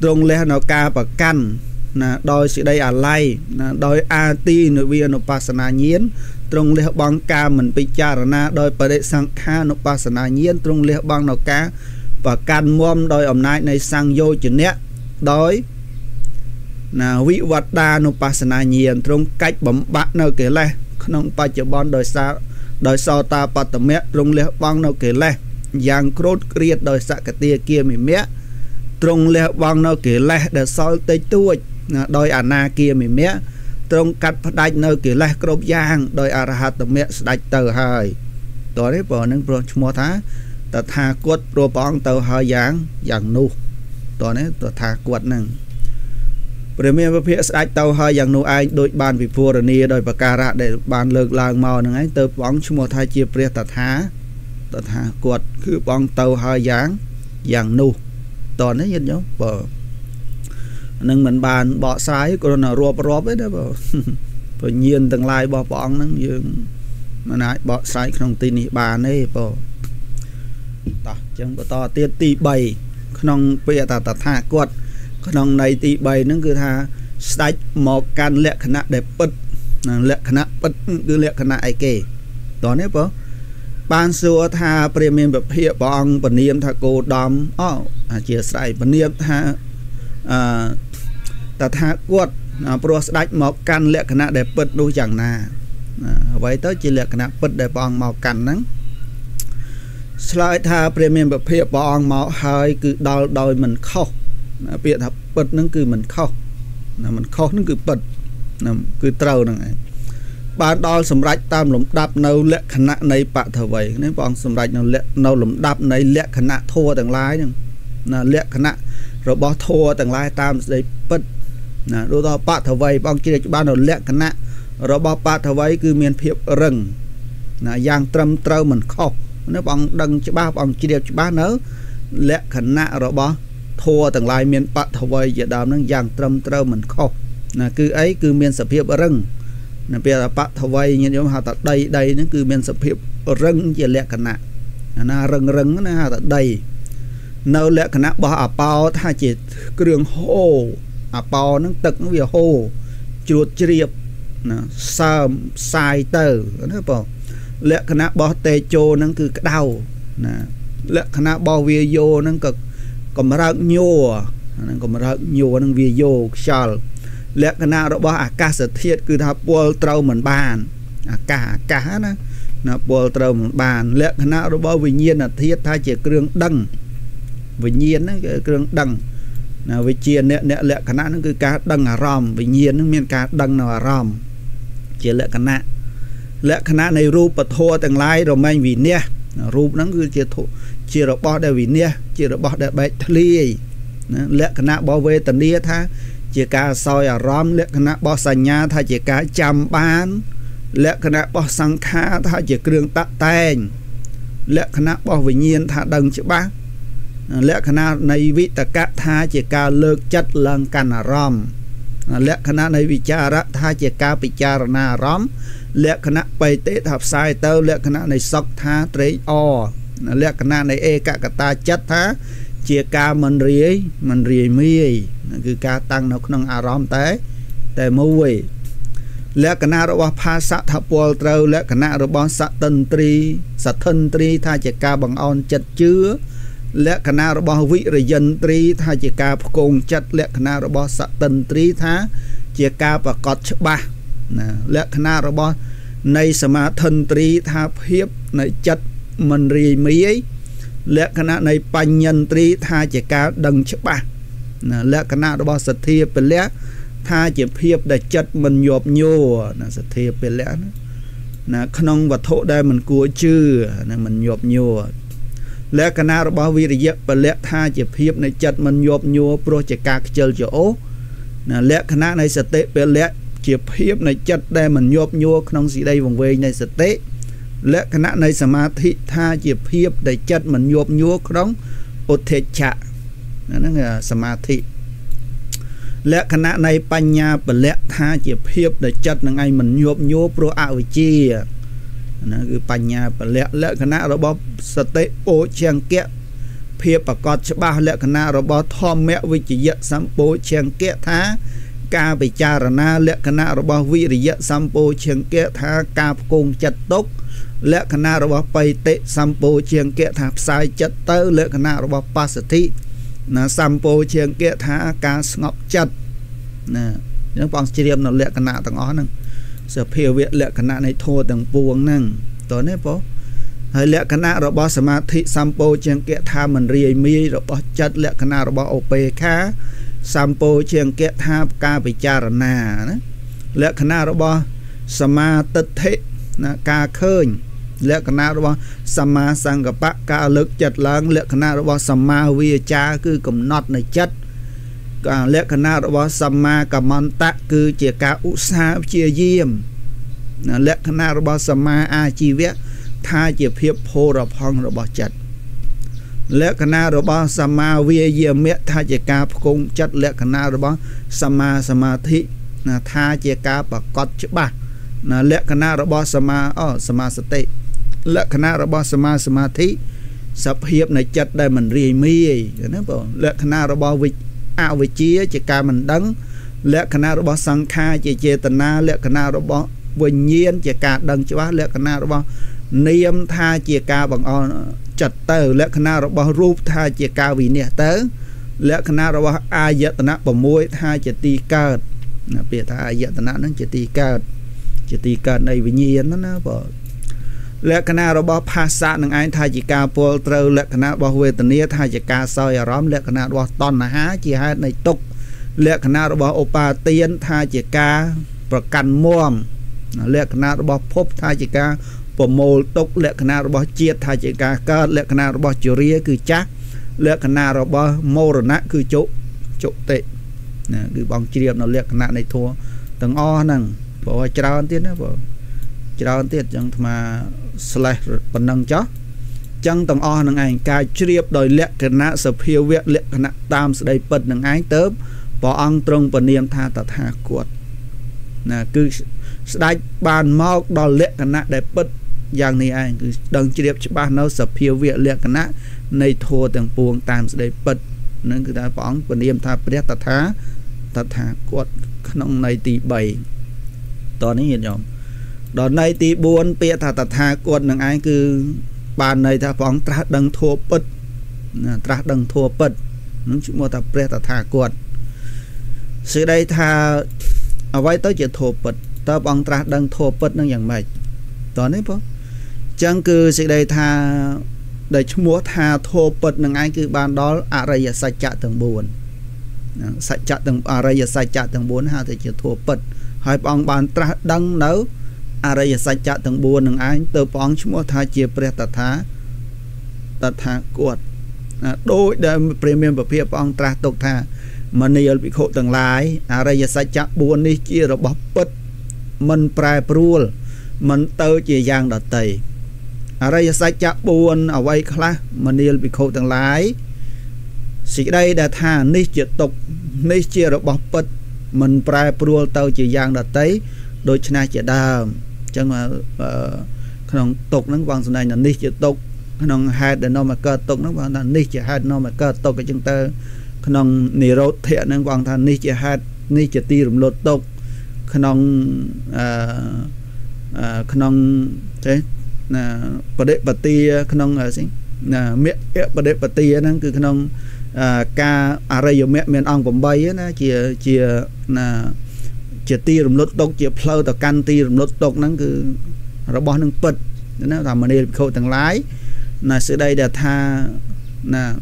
trong lễ nó ca bạc can là đôi sự đây à lay đôi a ti nội viên nó pasana nhiên trong lễ băng ca mình bị cha rana đôi bà đệ sang kha nó pasana nhiên trong lễ băng nó cá và can muom đôi ẩm nay này sang vô chữ nét đói là vị vật đa nó pasana nhiên trong cách bấm bát nó kể lệ không phải chữ bon đời xa đời sau ta bắt tầm mẹ trong lễ băng nó kể lệ giang krod kriết đời xa cái tia kia mình mẹ trong lễ băng nó kể lệ đời sau tới tuổi đôi ana kia mình mẹ trong cắt phát đạch nơi kì lách cổ giang đôi à ra hạt mẹ đạch tờ hơi đó đấy bỏ nâng bồn chung mô thá ta tha quất rô bóng tờ hơi giang giang nụ đó đấy ta tha quất nâng bởi mẹ bà phía đạch tờ hơi giang nụ ai đôi bàn vì phùa rồi nìa đôi bà cà rạ để bàn lực làng màu nâng ấy tờ bóng chung mô thá chia phía ta tha ta tha quất cứ bóng tờ hơi giang giang nụ đó đấy nhìn nhau bỏ nâng mình bàn bỏ sai của nó rộp rộp ấy đó bởi nhiên tương lai bỏ bóng nâng dương mà nói bỏ sai không tin ý bàn ấy bỏ chẳng bỏ to tiết tì bày không bịa ta ta thả quật không này tì bày nâng cứ thả sách một can lệ khả nạ để bật lệ khả nạ bật cứ lệ khả nạ ấy kể đó nếp bỏ Ban sửa tha premium bậc hiệu bong bẩn niêm tha cô đom ó chia sẻ bẩn niêm tha tha tha quật pros đạch màu canh lệ khả để bật đôi chẳng nà vậy tới chỉ lệ khả bật để bong màu canh nắng slide tha premium bậc hiệu bong màu hơi cứ đòi đòi mình khóc biệt thập bật nắng cứ mình khóc là mình khó nắng cứ bật là cứ trâu nè bạn đo sầm rạch tam lủng đạp nâu lệ khả nạ này bạn thở vậy nên bọn sầm rạch nâu lệ nâu lủng đạp này lệ khả nạ thua tầng lái nhưng là lệ khả nạ rồi bỏ thua tầng lái tam giấy bật là đôi to bạn thở vậy bọn kia cho bạn nâu lệ khả nạ rồi bỏ bạn thở vậy cứ miền phiệp rừng là giang trầm trâu mình khóc nếu bọn đăng cho ba bọn kia cho ba nỡ lệ khả nạ rồi bỏ thua tầng lái miền bạn thở vậy giờ đàm nó giang trầm trâu mình khóc là cứ ấy cứ miền sập phiệp rừng nè bây giờ bạn thầu vay như nhóm hà tạt đầy đầy nó cứ miền sập hiệp rừng về lẹ cả nè na rừng rừng nó hà tạt đầy nâu lẹ cả nè bỏ à bao tha chỉ đường hồ à bao nó tật nó về hồ chuột chìa nè sa sai tờ nó bỏ lẹ cả nè bỏ tê chô nó cứ đau nè lẹ cả nè bỏ video nó cực còn mà rạng nhô nó còn mà rạng nhô nó video xal lẽ cái nào đó bảo cá sệt thiệt cứ thà bồi trâu mình bàn cá cá đó là bồi trâu mình bàn lẽ cái nào đó bảo vinh nhiên là thiệt thay chỉ kêu đằng vinh nhiên nó kêu đằng là vinh nhiên lẽ lẽ lẽ cái nào nó cứ cá đằng à ròm vinh nhiên nó miên cá đằng nào à ròm chỉ lẽ cái nào lẽ cái nào này rùp thua từng lái rồi mình vì nè rùp nó cứ chỉ thua chỉ rồi bảo để vì nè chỉ rồi bảo để bạch ly lẽ cái nào bảo về tận lia tha chỉ cá soi à róm lệ khana bò sành nha thay chỉ cá chăm bán lệ khana bò sang khá thay chỉ kêu tát tèn lệ khana bò vĩ nhiên thay đằng chữ bá lệ khana này vị ta cá thay chỉ cá lược chất lần cành à róm lệ khana này vị cha ra thay chỉ cá bị cha na róm lệ khana bày tế thập sai tơ lệ khana này sọc tha trễ o lệ khana này e cả cả ta chất tha chia ca mình rỉ mình rỉ mi cứ ca tăng nó không à róm té té mui lẽ cái nào đó pha sát thập bồ trâu lẽ cái nào đó bón sát tân tri sát thân tri thay chia ca bằng on chật chứa lẽ cái nào đó bón vị rồi dân tri thay chia ca cùng chật lẽ cái nào đó bón sát tân tri thay chia ca và cọt ba lẽ cái nào đó bón này sama thân tri thay hiếp này chật mình rỉ mi lẽ cái nào này bành nhân tri thay chỉ cá đằng chữ ba lẽ cái nào đó bao sát thiệp về lẽ thay chỉ thiệp để chất mình nhộp nhô là sát thiệp về lẽ là không vật thổ đây mình cua chư là mình nhộp nhô lẽ cái nào đó bao video về lẽ thay chỉ thiệp này chất mình nhộp nhô pro chỉ cá chơi chỗ là lẽ cái nào này sát tệ về lẽ chỉ thiệp này chất đây mình nhộp nhô không gì đây vòng về này sát tệ lẽ cái nát này xem mà thị tha diệp hiệp để chất mình nhộp nhúa đóng ột thể chạ nó là xem mà thị lẽ cái nát này banh nhà và lẽ tha diệp hiệp để chất là ngay mình nhộp nhúa pro ảo chi nó cứ banh nhà và lẽ lẽ cái nát đó bóp sợi ô chèn kẹt hiệp và cọt sẽ bao lẽ cái nát đó bóp thom mẹ với chỉ dạy sắm bố chèn kẹt tha ca bị cha ra na lẽ cái nát đó bóp vị để dạy sắm bố chèn kẹt tha ca cùng chặt tốt lẽ khả năng đó bay tệ sampo chieng kẹt tháp sai chất tơ lẽ khả năng đó ba sát thị là sampo chieng kẹt tháp cá ngọc chật nè những con chìm nó lẽ khả năng tầng ó nâng sự phiêu việt lẽ khả năng này thua tầng buông nâng tối nay bố hay lẽ khả năng đó ba sama thị sampo chieng kẹt tháp mình rìa mi rồi ba chất lẽ khả năng đó ba op khá sampo chieng kẹt tháp cá bị cha ra na lẽ khả năng đó ba sama tật thế là cá khơi lẽ cái nào đó sama sang gặp bác cá lực chật láng lẽ cái nào đó sama vi cha cứ cầm nọt này chất lẽ cái nào đó sama cầm món tạ cứ chia cá u sa chia diêm lẽ cái nào đó sama a chi vẽ tha chia phép phô rập hong rồi bỏ chật lẽ cái nào đó sama vi diêm mẹ tha chia cá cùng chất lẽ cái nào đó sama sama thị là tha chia cá và cọt chữ ba là lẽ khả năng đó sama ở sama sate lẽ khả năng đó sama sama thị sập hiệp này chật đây mình rì mi nó bảo lẽ khả năng đó vị ao vị chia chỉ ca mình đắng lẽ khả năng đó sang kha chỉ chê tần na lẽ khả năng đó vinh nhiên chỉ ca đằng chứ lẽ khả năng đó niệm tha chia cao bằng on chặt tờ lệ khna rồi bao rúp tha chia cao vì nè tớ lệ khna rồi bao ai giờ tận bỏ muối tha chia ti cờ bịa tha giờ tận nó chia ti cờ chia ti cờ này vì nhiên nó nó bỏ lệ khna rồi bao phasa nương ai tha chia cao pol tờ lệ khna bao huệ tận nè tha chia cao soi róm lệ khna bao ton là há chia hai này tục lệ khna rồi bao opa tiên tha chia cao và càn muom lệ khna rồi bao phốp tha chia cao bộ mô tốc lệ khả năng bỏ chiết thay chỉ cả cơ lệ khả năng bỏ chữ ria cứ chắc lệ khả năng bỏ mô rồi nát cứ chỗ chỗ tệ cứ bằng chi điểm nó lệ khả năng này thua tầng o nằng bỏ chào anh tiết nữa bỏ chào anh tiết chẳng mà slash phần nâng chó chẳng tầng o nằng ảnh cái chi điểm đòi lệ khả năng sập hiệu việc lệ khả năng tam sẽ đầy bật nằng ái tớp bỏ ăn trong phần niệm tha tật hạ cuột là cứ đánh bàn mau đòi lệ khả năng để bật giang này anh cứ đăng chi điệp ba nó sập phiêu việt liệt cái nát này thua từng buông tam sẽ bật nên cứ ta bóng phần niệm tha bét tạt thá tạt thá quật nông này tỷ bảy toàn này hiện nhom đòn này tỷ buôn bia tạt tạt thá quật nương anh cứ bàn này ta bóng tra đăng thua bật tra đăng thua bật nương chúng mua ta bét tạt thá quật sự đây tha ở vai tới chuyện thua bật ta bóng tra đăng thua bật nương dạng mày toàn đấy không chẳng cứ sự đây tha để chúng mua tha thô bật nâng ai cứ ban đó à đây giờ sạch chạ tầng buồn sạch chạ tầng à đây giờ sạch chạ tầng buồn ha thì chỉ thô bật hai bóng bàn tra đăng nấu à đây giờ sạch chạ tầng buồn nâng ai từ bóng chúng mua tha chia pre tạt thá tạt thá cuột đôi để premium và phía bóng tra tục tha mà nhiều bị khổ tầng lái à đây giờ sạch chạ buồn đi chia rồi bóc bật mình prai pruol mình tơ chỉ giang đợt tầy ở đây sẽ chạp buồn ở quay khá mình đi bị khổ tầng lái sĩ đây đã thà ní chia tục ní chia rồi bọc bật mình prai pruol tơ chỉ giang đợt tấy đôi chân này chỉ đàm chẳng mà không tục nóng vòng này là ní chia tục không hai để nó mà cơ tục nóng vòng là ní chia hai nó mà cơ tục cái chân tơ không ní rốt thiện nóng vòng thà ní chia hai ní chia ti rùm lột tục không Knong thế là bật đệm bật tia knong là gì là miệng bật đệm bật tia nó cứ knong ca à đây giờ miệng miền ông bồng bay nó chia chia là chia tia rụm lót tóc chia pleu tờ can tia rụm lót tóc nó cứ nó bón nó bật nó làm mà đi khâu tầng lái là sự đây là tha là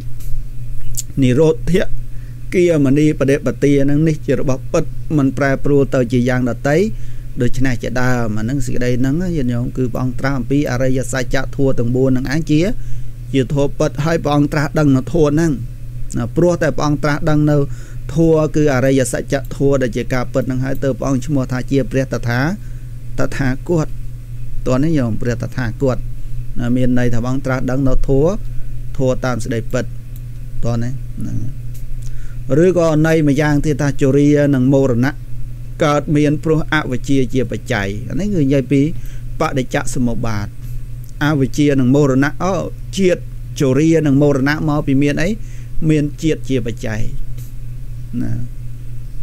nỉ rốt thiện kia mà đi bật đệm bật tia nó nít chia bọc bật mình prai pru tờ chỉ giang là tấy đôi chân này chạy đà mà nâng sự đây nâng như nhóm cứ bóng trăm bí ở đây sai chạ thua từng buôn nâng án chía dù thua bật hai bóng tra đăng nó thua nâng pro tại bóng tra đăng nó thua cứ ở đây sai chạ thua để chỉ cả bật nâng hai tờ bóng chung mùa thả chia bia tà thá tà thá cuột toàn ấy nhóm bia tà thá cuột miền này thả bóng tra đăng nó thua thua tạm sự đầy bật toàn ấy rồi còn này mà giang thì ta chùa ri nâng mô rồi nặng cờ miền pro áo và chia chia và chạy lấy người dây pí bạn để chạm sầm một bạt áo và chia đằng mô rồi nã oh chia chổi ria đằng mô rồi nã mò vì miền ấy miền chia chia và chạy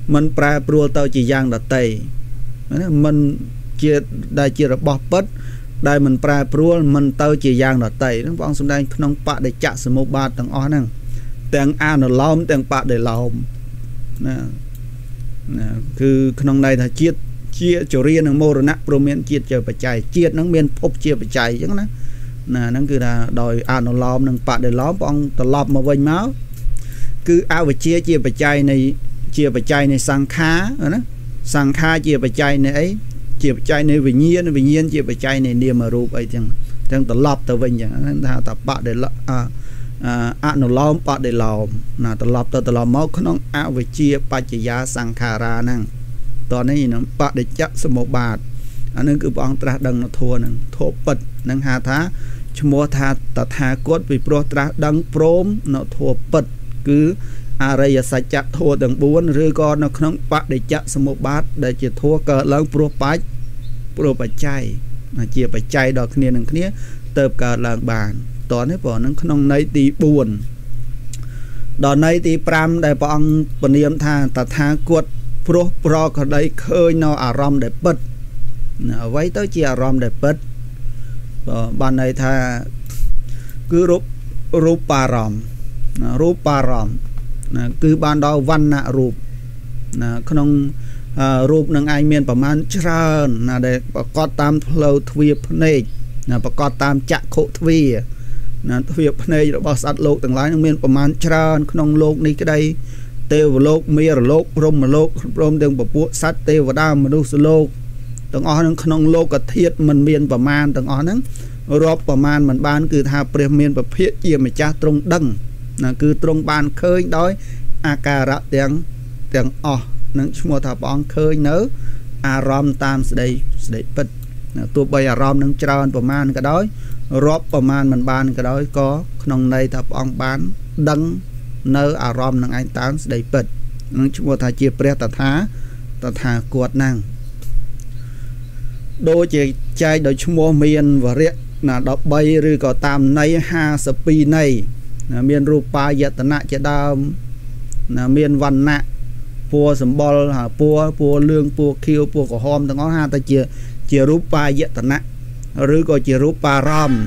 mình prai pro tao chỉ giang là tây mình chia đại chia là bọt bớt đại mình prai pro mình tao chỉ giang là tây nó vong xuống đây không bạn để chạm sầm một bạt đằng o nằng đằng a nó lom đằng bạn để lom cứ trong này là chiết chia chỗ riêng là mô rồi nát promen chiết chờ phải chạy chiết nắng miền phúc chia phải chạy chứ nó là nó cứ là đòi à nó lòm nâng bạn để lóp ông ta lọp mà vây máu cứ ao và chia chia phải chạy này chia phải chạy này sang khá nó sang khá chia phải chạy này ấy chia phải chạy này vì nhiên vì nhiên chia phải chạy này niềm mà rụp ấy chẳng chẳng ta lọp ta vây chẳng ta tập bạn để lọp à nó lòm bạn để lòm là ta lọp ta ta lòm máu nó áo về chia ba chỉ giá sang khà ra năng toàn ấy nó bạn để chắc số một bạt anh nên cứ bóng tra đằng nó thua năng thua bật năng hà thá mua tha ta tha cốt vì pro tra đằng prom nó thua bật cứ à đây giờ sạch chặt thua đằng buôn rưỡi con nó không bạn để chắc số một bát để chỉ thua cờ lớn pro bát pro bạch chay là chia bạch chay đó kia năng kia tập cờ làng bàn đó này bỏ nâng nông này tí buồn đó này tí pram để bọn bọn niệm tha tà tha cuột pro pro ở đây khơi nó à rom để bật vậy tới chia à rom để bật Bạn này tha cứ rúp rúp bà ròm rúp bà ròm cứ ban đó văn nạ rụp không rụp nâng ai miền bà man trơn là để bà có tam lâu thuyết này là bà có tam chạc khổ thuyết thuyết này bà sát lột từng lái nâng miền bà man trơn không lột này cái đây têu và lột mìa lột rôm mà lột rôm đường bà buộc sát têu và đam mà đu sử lột từng ổn nâng không lột cả thiết mình miền bà man từng ổn nâng rộp bà man mình bán cứ tha bà miền bà phiết gì mà cha trông đăng là cứ trong bàn khơi đói a cà rạ tiếng tiếng o nâng mua thả bóng khơi nớ a rom tam đây để bật tụi bây a rom nâng tròn của man cái đói rộp của man mình bàn cái đói có nông này thả bóng bán đấng nớ a rom nâng anh tám để bật nâng mua thả chia pre tà thá tà thả cuột năng đôi chị trai đôi mua miền và riết là đọc bay rư có tam này ha spi này miền rupa yết nạ chế đam miền văn nạ pua sầm bol hà pua pua lương pua kêu pua của hom từng ngón ha ta chia chia rupa yết nạ rư coi chia rupa ram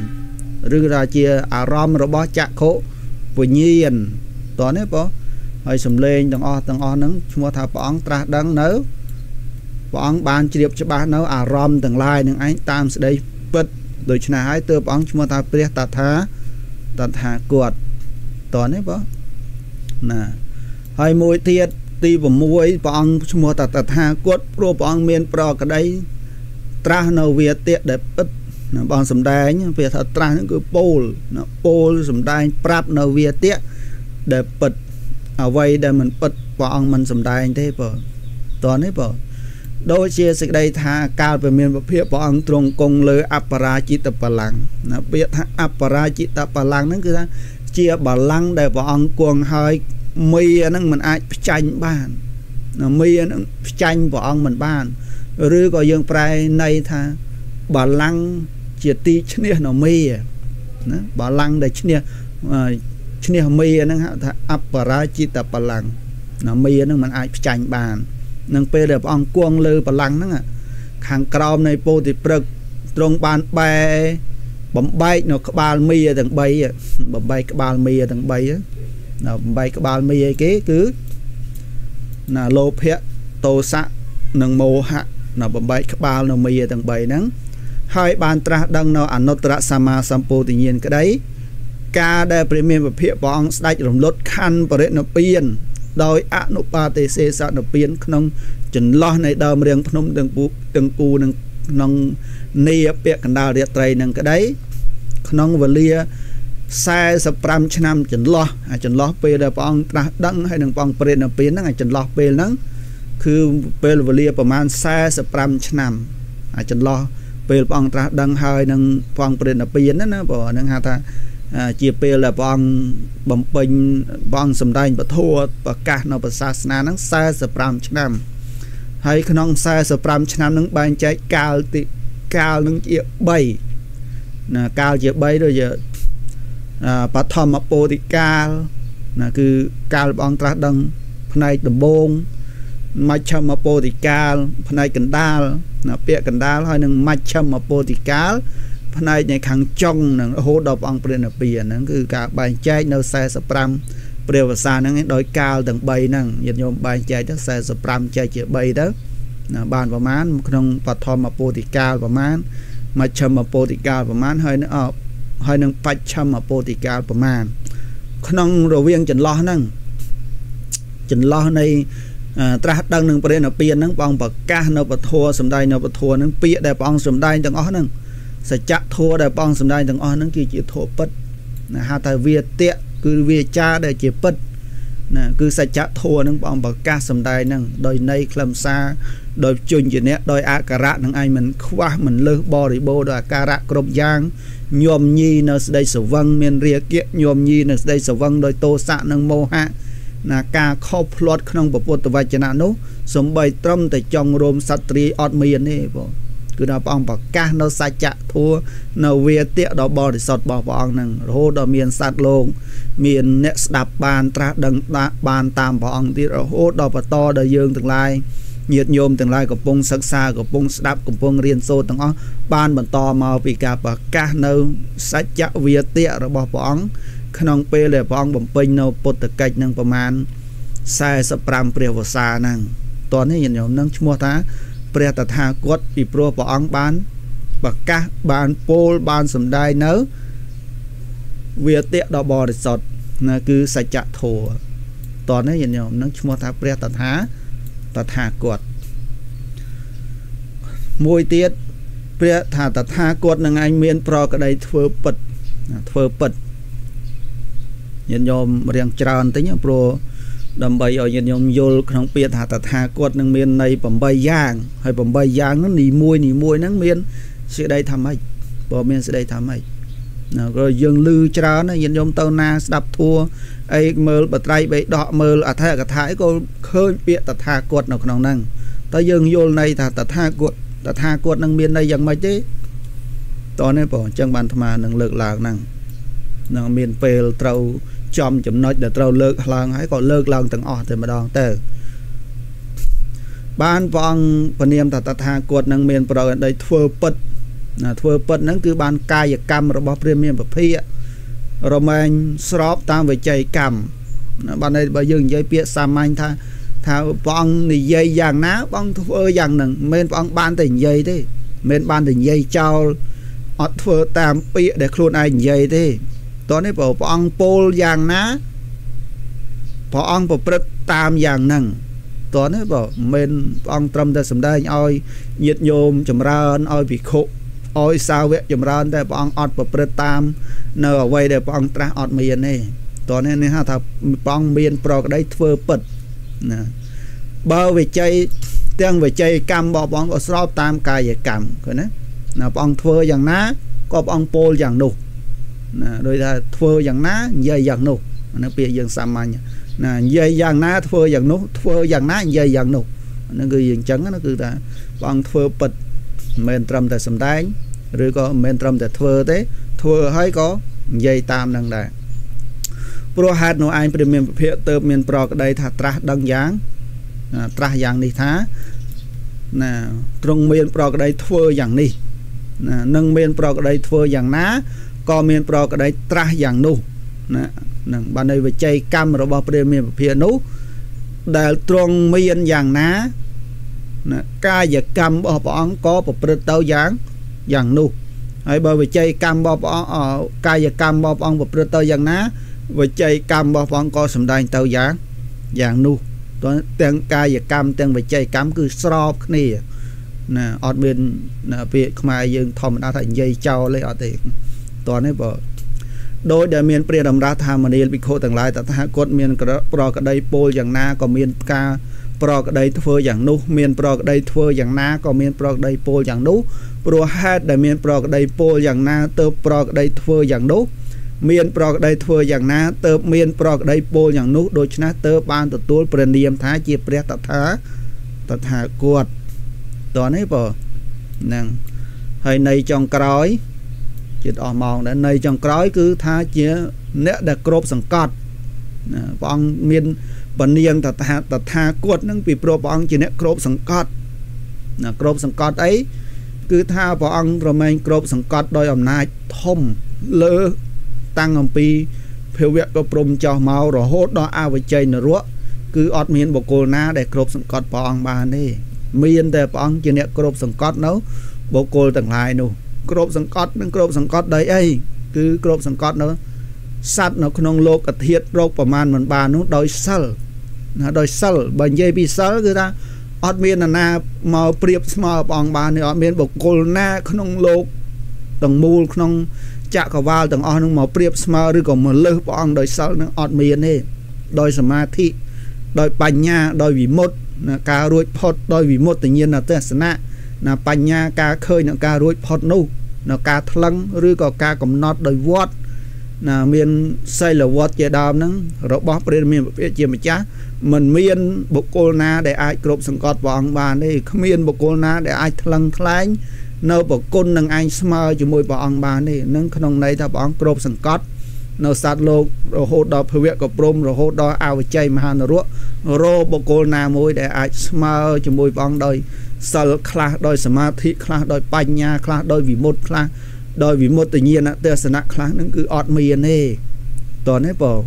rư ra chia aram rồi bỏ chạ khổ của nhiên toàn đấy po hơi sầm lên từng o từng o nắng mua thà bỏng tra đắng nớ bỏng bàn chia cho ba nấu aram từng lai từng ánh tam sẽ đây bật đối china hai tơ bỏng mua thà pre ta thá ta thá cuột toàn đấy bó nè hai mũi tiệt ti và mũi bong mua tạt tạt ha cốt pro bong miền pro cái đấy tra nấu việt tiệt đẹp ít bong sầm đai nhá việt thật tra những cái pol pol sầm đai prap nấu việt tiệt đẹp bật ở vây để mình bật bong mình sầm đai thế bờ toàn đấy bờ đôi chia sẻ đây tha cao về miền bắc phía bong trung công lư apparachita palang nè việt apparachita palang nó cứ chia bà lăng để vào ông cuồng hơi mi nâng mình ai tranh bàn mi nâng tranh vào ông mình bàn rư có dương prai này tha bà lăng chia ti chnia nó mi bà lăng để chnia chnia mi nâng hạ apparachita bà lăng nó mi nâng mình ai tranh bàn nâng pe để vào ông cuồng lư bà lăng nâng à hàng crom này po thì prực trong bàn bè bấm bay nó ba mi thằng bay bấm bay ba mi thằng bay nó bay ba mi cái cứ là lốp hết tô sạ nâng mô hạ nó bấm bay ba nó mi thằng bay nắng hai bàn tra đăng nó ăn nó tra sama sampo tự nhiên cái đấy ca đây premium và phía bóng đại lồng lót khăn và đấy nó biên đôi ăn nó ba tc sạ nó biên không chỉnh lo này đờm riêng không từng bu từng cu nâng nông nia bẹt cần đào địa tây nâng cái đấy nông vật lia sai sập ram chăn nam chấn lo à chấn lo pe là bong đắng hay nâng bong pe là pe nâng à chấn lo pe nâng cứ pe là vật liaประมาณsai sập ram chăn nam à chấn lo pe là bong đắng hay nâng bong pe là pe nè bỏ nâng hà ta chia pe là bong bấm bình bong sầm đai bật thua bật cả nó bật sa na nâng sai sập ram chăn nam hay khả năng sai sập ram chăn nâng bàn trái cao thì cao nâng chia bay là cao chia bay rồi giờ bắt thầm mà po thì cao là cứ cao bằng tra đằng hôm nay đầm bông mai chăm mà po thì cao hôm nay cần đa là bịa cần đa thôi nâng mai chăm mà po thì cao hôm nay này kháng trong nâng hố đập bằng bền là bền nâng cứ cả bàn trái nâng sai sập ram bèo và xa nắng đói cao tầng bay năng nhiệt nhôm bay chạy đất xe sập ram chạy chữa bay đó bàn và mán không và thò mà po thì cao và mán mà chầm mà po thì cao và mán hơi nữa hơi nâng phải chầm mà po thì cao và mán không rồi viên chỉnh lo năng chỉnh lo này tra đăng nâng bền là bền nâng bong bạc ca nó bạc thua sầm đai nó bạc thua nâng bịa đẹp bong sầm đai tầng ó nâng sẽ chặt thua đẹp bong sầm đai tầng ó nâng kia chỉ thua bất hà tài việt tiện cứ về cha để chế bật nè cứ sạch chạ thua nâng bóng bảo ca sầm đài nâng đời nay làm xa đời chung gì nè đời a cà rạ nâng ai mình khoa mình lơ bò đi bô đời cà rạ cộp giang nhôm nhi nơ đây sầu vâng miền rìa kiện nhôm nhi nơ đây sầu vâng đời tô sạ nâng mô hạ là ca khóc lót không bảo bột vài chân nà sống bày trâm tại trong rôm sát tri ọt miền đi bò cứ nào bóng bảo ca nó sạch chạ thua nó về tiện đó bò để sọt bò bóng nâng hô đó miền sát lông miền nét đạp bàn tra đằng bàn tam bóng thì hốt đọc và to đời dương tương lai nhiệt nhôm tương lai của bông sắc xa của bông đáp của bông riêng sâu tầng ó ban bản to màu vì cả và cá nâu sách chắc vía tịa rồi bỏ bóng khăn ông pê lệ bóng bóng pênh nâu bột tử cách nâng bóng màn sai sắp rằm bìa vô xa năng toàn nhiệt nhôm nâng chua ta bìa tật hạ quất vì pro bóng bán và các bán pôl bán sầm đai nấu vía tịa đỏ bò để sọt là cứ sạch chạ thổ toàn nhiệt nhôm nâng chua ta bìa tật hạ tật hạ quật môi tiết bìa thả tật hạ quật nâng anh miên pro cái đây thơ bật thơ bật nhiệt nhôm riêng tròn tới những pro đầm bay ở nhiệt nhôm vô không biết thả tật hạ quật nâng miên này bầm bay giang hay bầm bay giang nó nỉ môi nỉ môi nắng miên sẽ đây thăm ấy bỏ miên sẽ đây thăm ấy rồi dương lư cho nó nhìn nhôm tàu na đập thua ấy mơ bật tay bị đọ mơ là thay cả thái cô khơi bịa tật hạ quật nào còn năng ta dương vô này thả tật hạ quật tật hạ quật nâng miên này dần mấy chứ to nên bỏ chân bàn tham à năng lực là năng năng miên pel trâu chom chấm nói để trâu lực là hãy còn lực lần từng ọ thì mà đòn tờ ban vòng phần niệm tật hạ quật nâng miên pro đây thua bật thưa bật nắng cứ ban cai cam rồi bóp riêng miền bờ phi rồi mình xóp tam về chạy cam ban này bây giờ dây pia xàm anh tha tha bong thì dây vàng ná bong thưa vàng nằng men bong ban tỉnh dây thế men ban tỉnh dây trao ọt thưa tam pia để khuôn anh dây thế tối nay bảo bong pol vàng ná bong bảo bật tam vàng nằng tối nay bảo men bong trâm ra sầm đây oi nhiệt nhôm chầm ra oi bị khô ôi sao vậy chấm ra đây bong ọt bờ bờ tam nở quay để bong tra ọt miền này toàn nên ha thà bong miền pro đấy phơ bật nè bờ về chơi tiếng về chơi cam bỏ bong ở sọp tam cài về cam rồi nè nè bong phơ dạng ná có bong pol dạng nụ nè đôi ta phơ dạng ná dây dạng nụ nó bịa dạng sa man nè dây dạng ná phơ dạng nụ phơ dạng ná dây dạng nụ nó cứ dạng trắng nó cứ ta bong phơ bật men trâm tại sầm đáy rồi có men trâm tại thưa thế thưa hay có dây tam năng đại pro hạt nó ai premium hiện từ miền pro cái đây thà tra đăng giáng tra giáng đi thá nè trong miền pro cái đây thưa giáng đi nâng miền pro cái đây thưa giáng ná có miền pro cái đây tra giáng nu nè nâng ban đây về chơi cam rồi bao premium hiện nu đại trong miền giáng ná ca và cam bỏ bóng có một bật tàu giáng giằng nu hãy bơi về chơi cam bỏ bóng ca và cam bỏ bóng một bật tàu giằng ná về chơi cam bỏ bóng có sầm đai tàu giáng giằng nu toàn tiếng ca và cam tiếng về chơi cam cứ sọp này nè ọt bên việc mà dương thòm đã thành dây trâu lấy ọt tiền toàn ấy vợ đôi đại miền bia đầm ra tham mà đi bị khô tầng lại tại hạ cốt miền pro cái đây pol giằng na còn miền ca pro cái đây thưa giằng nu miền pro cái đây thưa giằng na còn miền pro cái đây pol giằng nu pro hát đại miền pro cái đây pol giằng na tơ pro cái đây thưa giằng nu miền pro cái đây thưa giằng na tơ miền pro cái đây pol giằng nu đôi chna tơ ban tụt tuôn bền niệm thái chia bè tạt thá tạt hạ cột toàn ấy vợ nàng hơi này trong cõi chuyện ở mòn đã nay trong cõi cứ tha chia nét đặc cột sừng cọt bong miền bản niên tật hạ tật hạ cột nâng bị pro bong chỉ nét cột sừng cọt là cột sừng cọt ấy cứ tha bong rồi mình cột sừng cọt đôi ẩm nai thôm lơ tăng ẩm pi phiêu việt có prom cho màu rồi hốt đó ao với chơi nở rúa cứ ọt miền bồ cô na để cột sừng cọt bong bàn đi miền để bong chỉ nét cột sừng cọt nấu bồ cô tầng lại nụ cột sừng cọt nâng cột sừng cọt đấy ấy cứ cột sừng cọt nữa sát nó không lô cật thiệt rô của màn mình bà nó đôi sơ đôi sơ bằng dây bị sơ người ta ọt miên là na màu priệp màu bóng bà này ọt miên bọc cô na không lô tầng mù không chạc vào vào tầng ọt màu priệp màu rồi còn một lơ bóng đôi sơ nó ọt miên này đôi sơ ma thị đôi bánh nha đôi vì một cá ruột phốt đôi vì một tự nhiên là tên sơ nạ là bánh nha cá khơi nó cá ruột phốt nụ nó cá thăng rồi có cá cầm nọt đôi vọt là miền xây là vót chế đàm nắng rồi bóp lên miền phía chia mà chá mình miền bộ cô na để ai cột sừng cọt bóng bàn đi không miền bộ cô na để ai lăng lánh nâu bộ côn nâng anh smơ cho môi bóng bàn đi nâng không này ta bóng cột sừng cọt nó sát lô rồi hốt đó phơi việc có prom rồi hốt đó ao chay mà hàn ruộng rồi bồ câu na môi để ai smart cho môi băng đôi sờ khla đôi smart thị khla đôi banh nha khla đôi vì một khla đôi vì một tự nhiên á tơ sna khla nó cứ ọt miền nè toàn hết bồ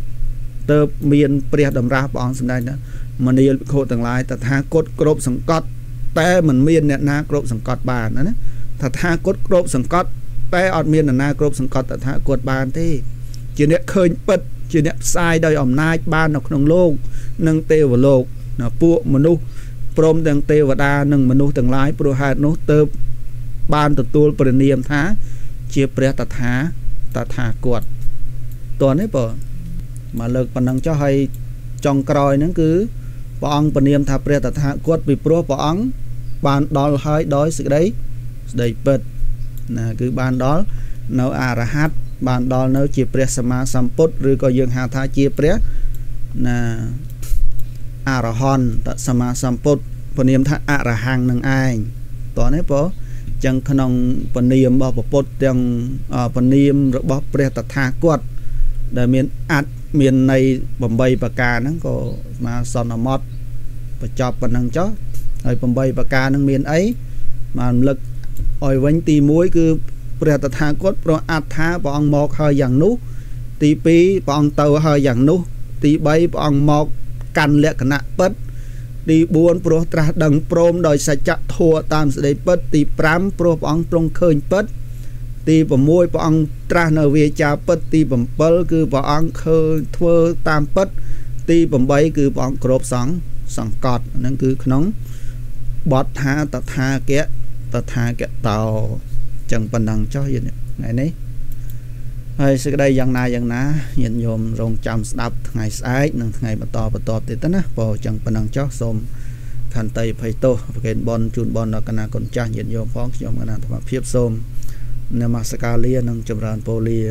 tơ miền bẹt đầm ra băng sân đây đó mà đi khô từng lại ta tha cốt cột sừng cọt té mình miền nè na cột sừng cọt bà nữa ta tha cốt cột sừng cọt té ọt miền nè na cột sừng cọt ta tha cột bàn thế chuyện đẹp khơi bật chuyện đẹp sai đời ẩm nai ban nọc nông lông nâng tê vào lột là pua mà nu prom nâng tê và đa nâng mà nu từng lái pro hai nốt tơ ban từ tua phần niềm thá chia pre tạt thá tạt thả quạt toàn hết bờ mà lực phần năng cho hay trong còi nó cứ bong phần niềm thả pre tạt thả quạt vì pro bong ban đó hơi đói sự đấy đầy bật là cứ ban đó nấu à ra hát bạn đó nó chia pre sama samput rồi coi dương hà tha chia pre là arahon sama samput phần niệm tha arahang nâng ai toàn hết bố chẳng khả năng phần niệm bảo bột chẳng phần niệm rồi bảo pre tật tha quật đời miền ạt miền này bầm bay bạc ca nó có mà son ở mót và chọc phần năng chó rồi bầm bay bạc ca nâng miền ấy mà lực oi vánh tì muối cứព្រះតថាគតព្រះអត្ថាព្រះអង្គមកហើយយ៉ាងនោះទីពីរព្រះអង្គទៅហើយយ៉ាងនោះទីបីព្រះអង្គមកកាន់លក្ខណៈពិតទីបួនព្រោះត្រាស់ដឹងព្រមដោយសច្ចធម៌តាមសេចក្តីពិតទីប្រាំព្រោះព្រះអង្គទ្រង់ឃើញពិតទី៦ព្រះអង្គត្រាស់នៅវាចាពិតទីbảyគឺព្រះអង្គឃើញធ្វើតាមពិតទីtámគឺព្រះអង្គគ្រប់សង្ឃសង្កត់ហ្នឹងគឺក្នុងបទថាតថាគៈតថាគតោchẳng phần năng cho hiện ngày này hay sự đây dạng này dạng ná nhận nhôm rong chăm đập ngày sáng nâng ngày mà to và to thì tất á vào chẳng phần năng cho xôm khăn tay phải tô cái bon chun bon là cái nào còn cha nhận nhôm phong nhôm cái nào mà phiếp xôm nè mà scalia nâng chậm ràn poly.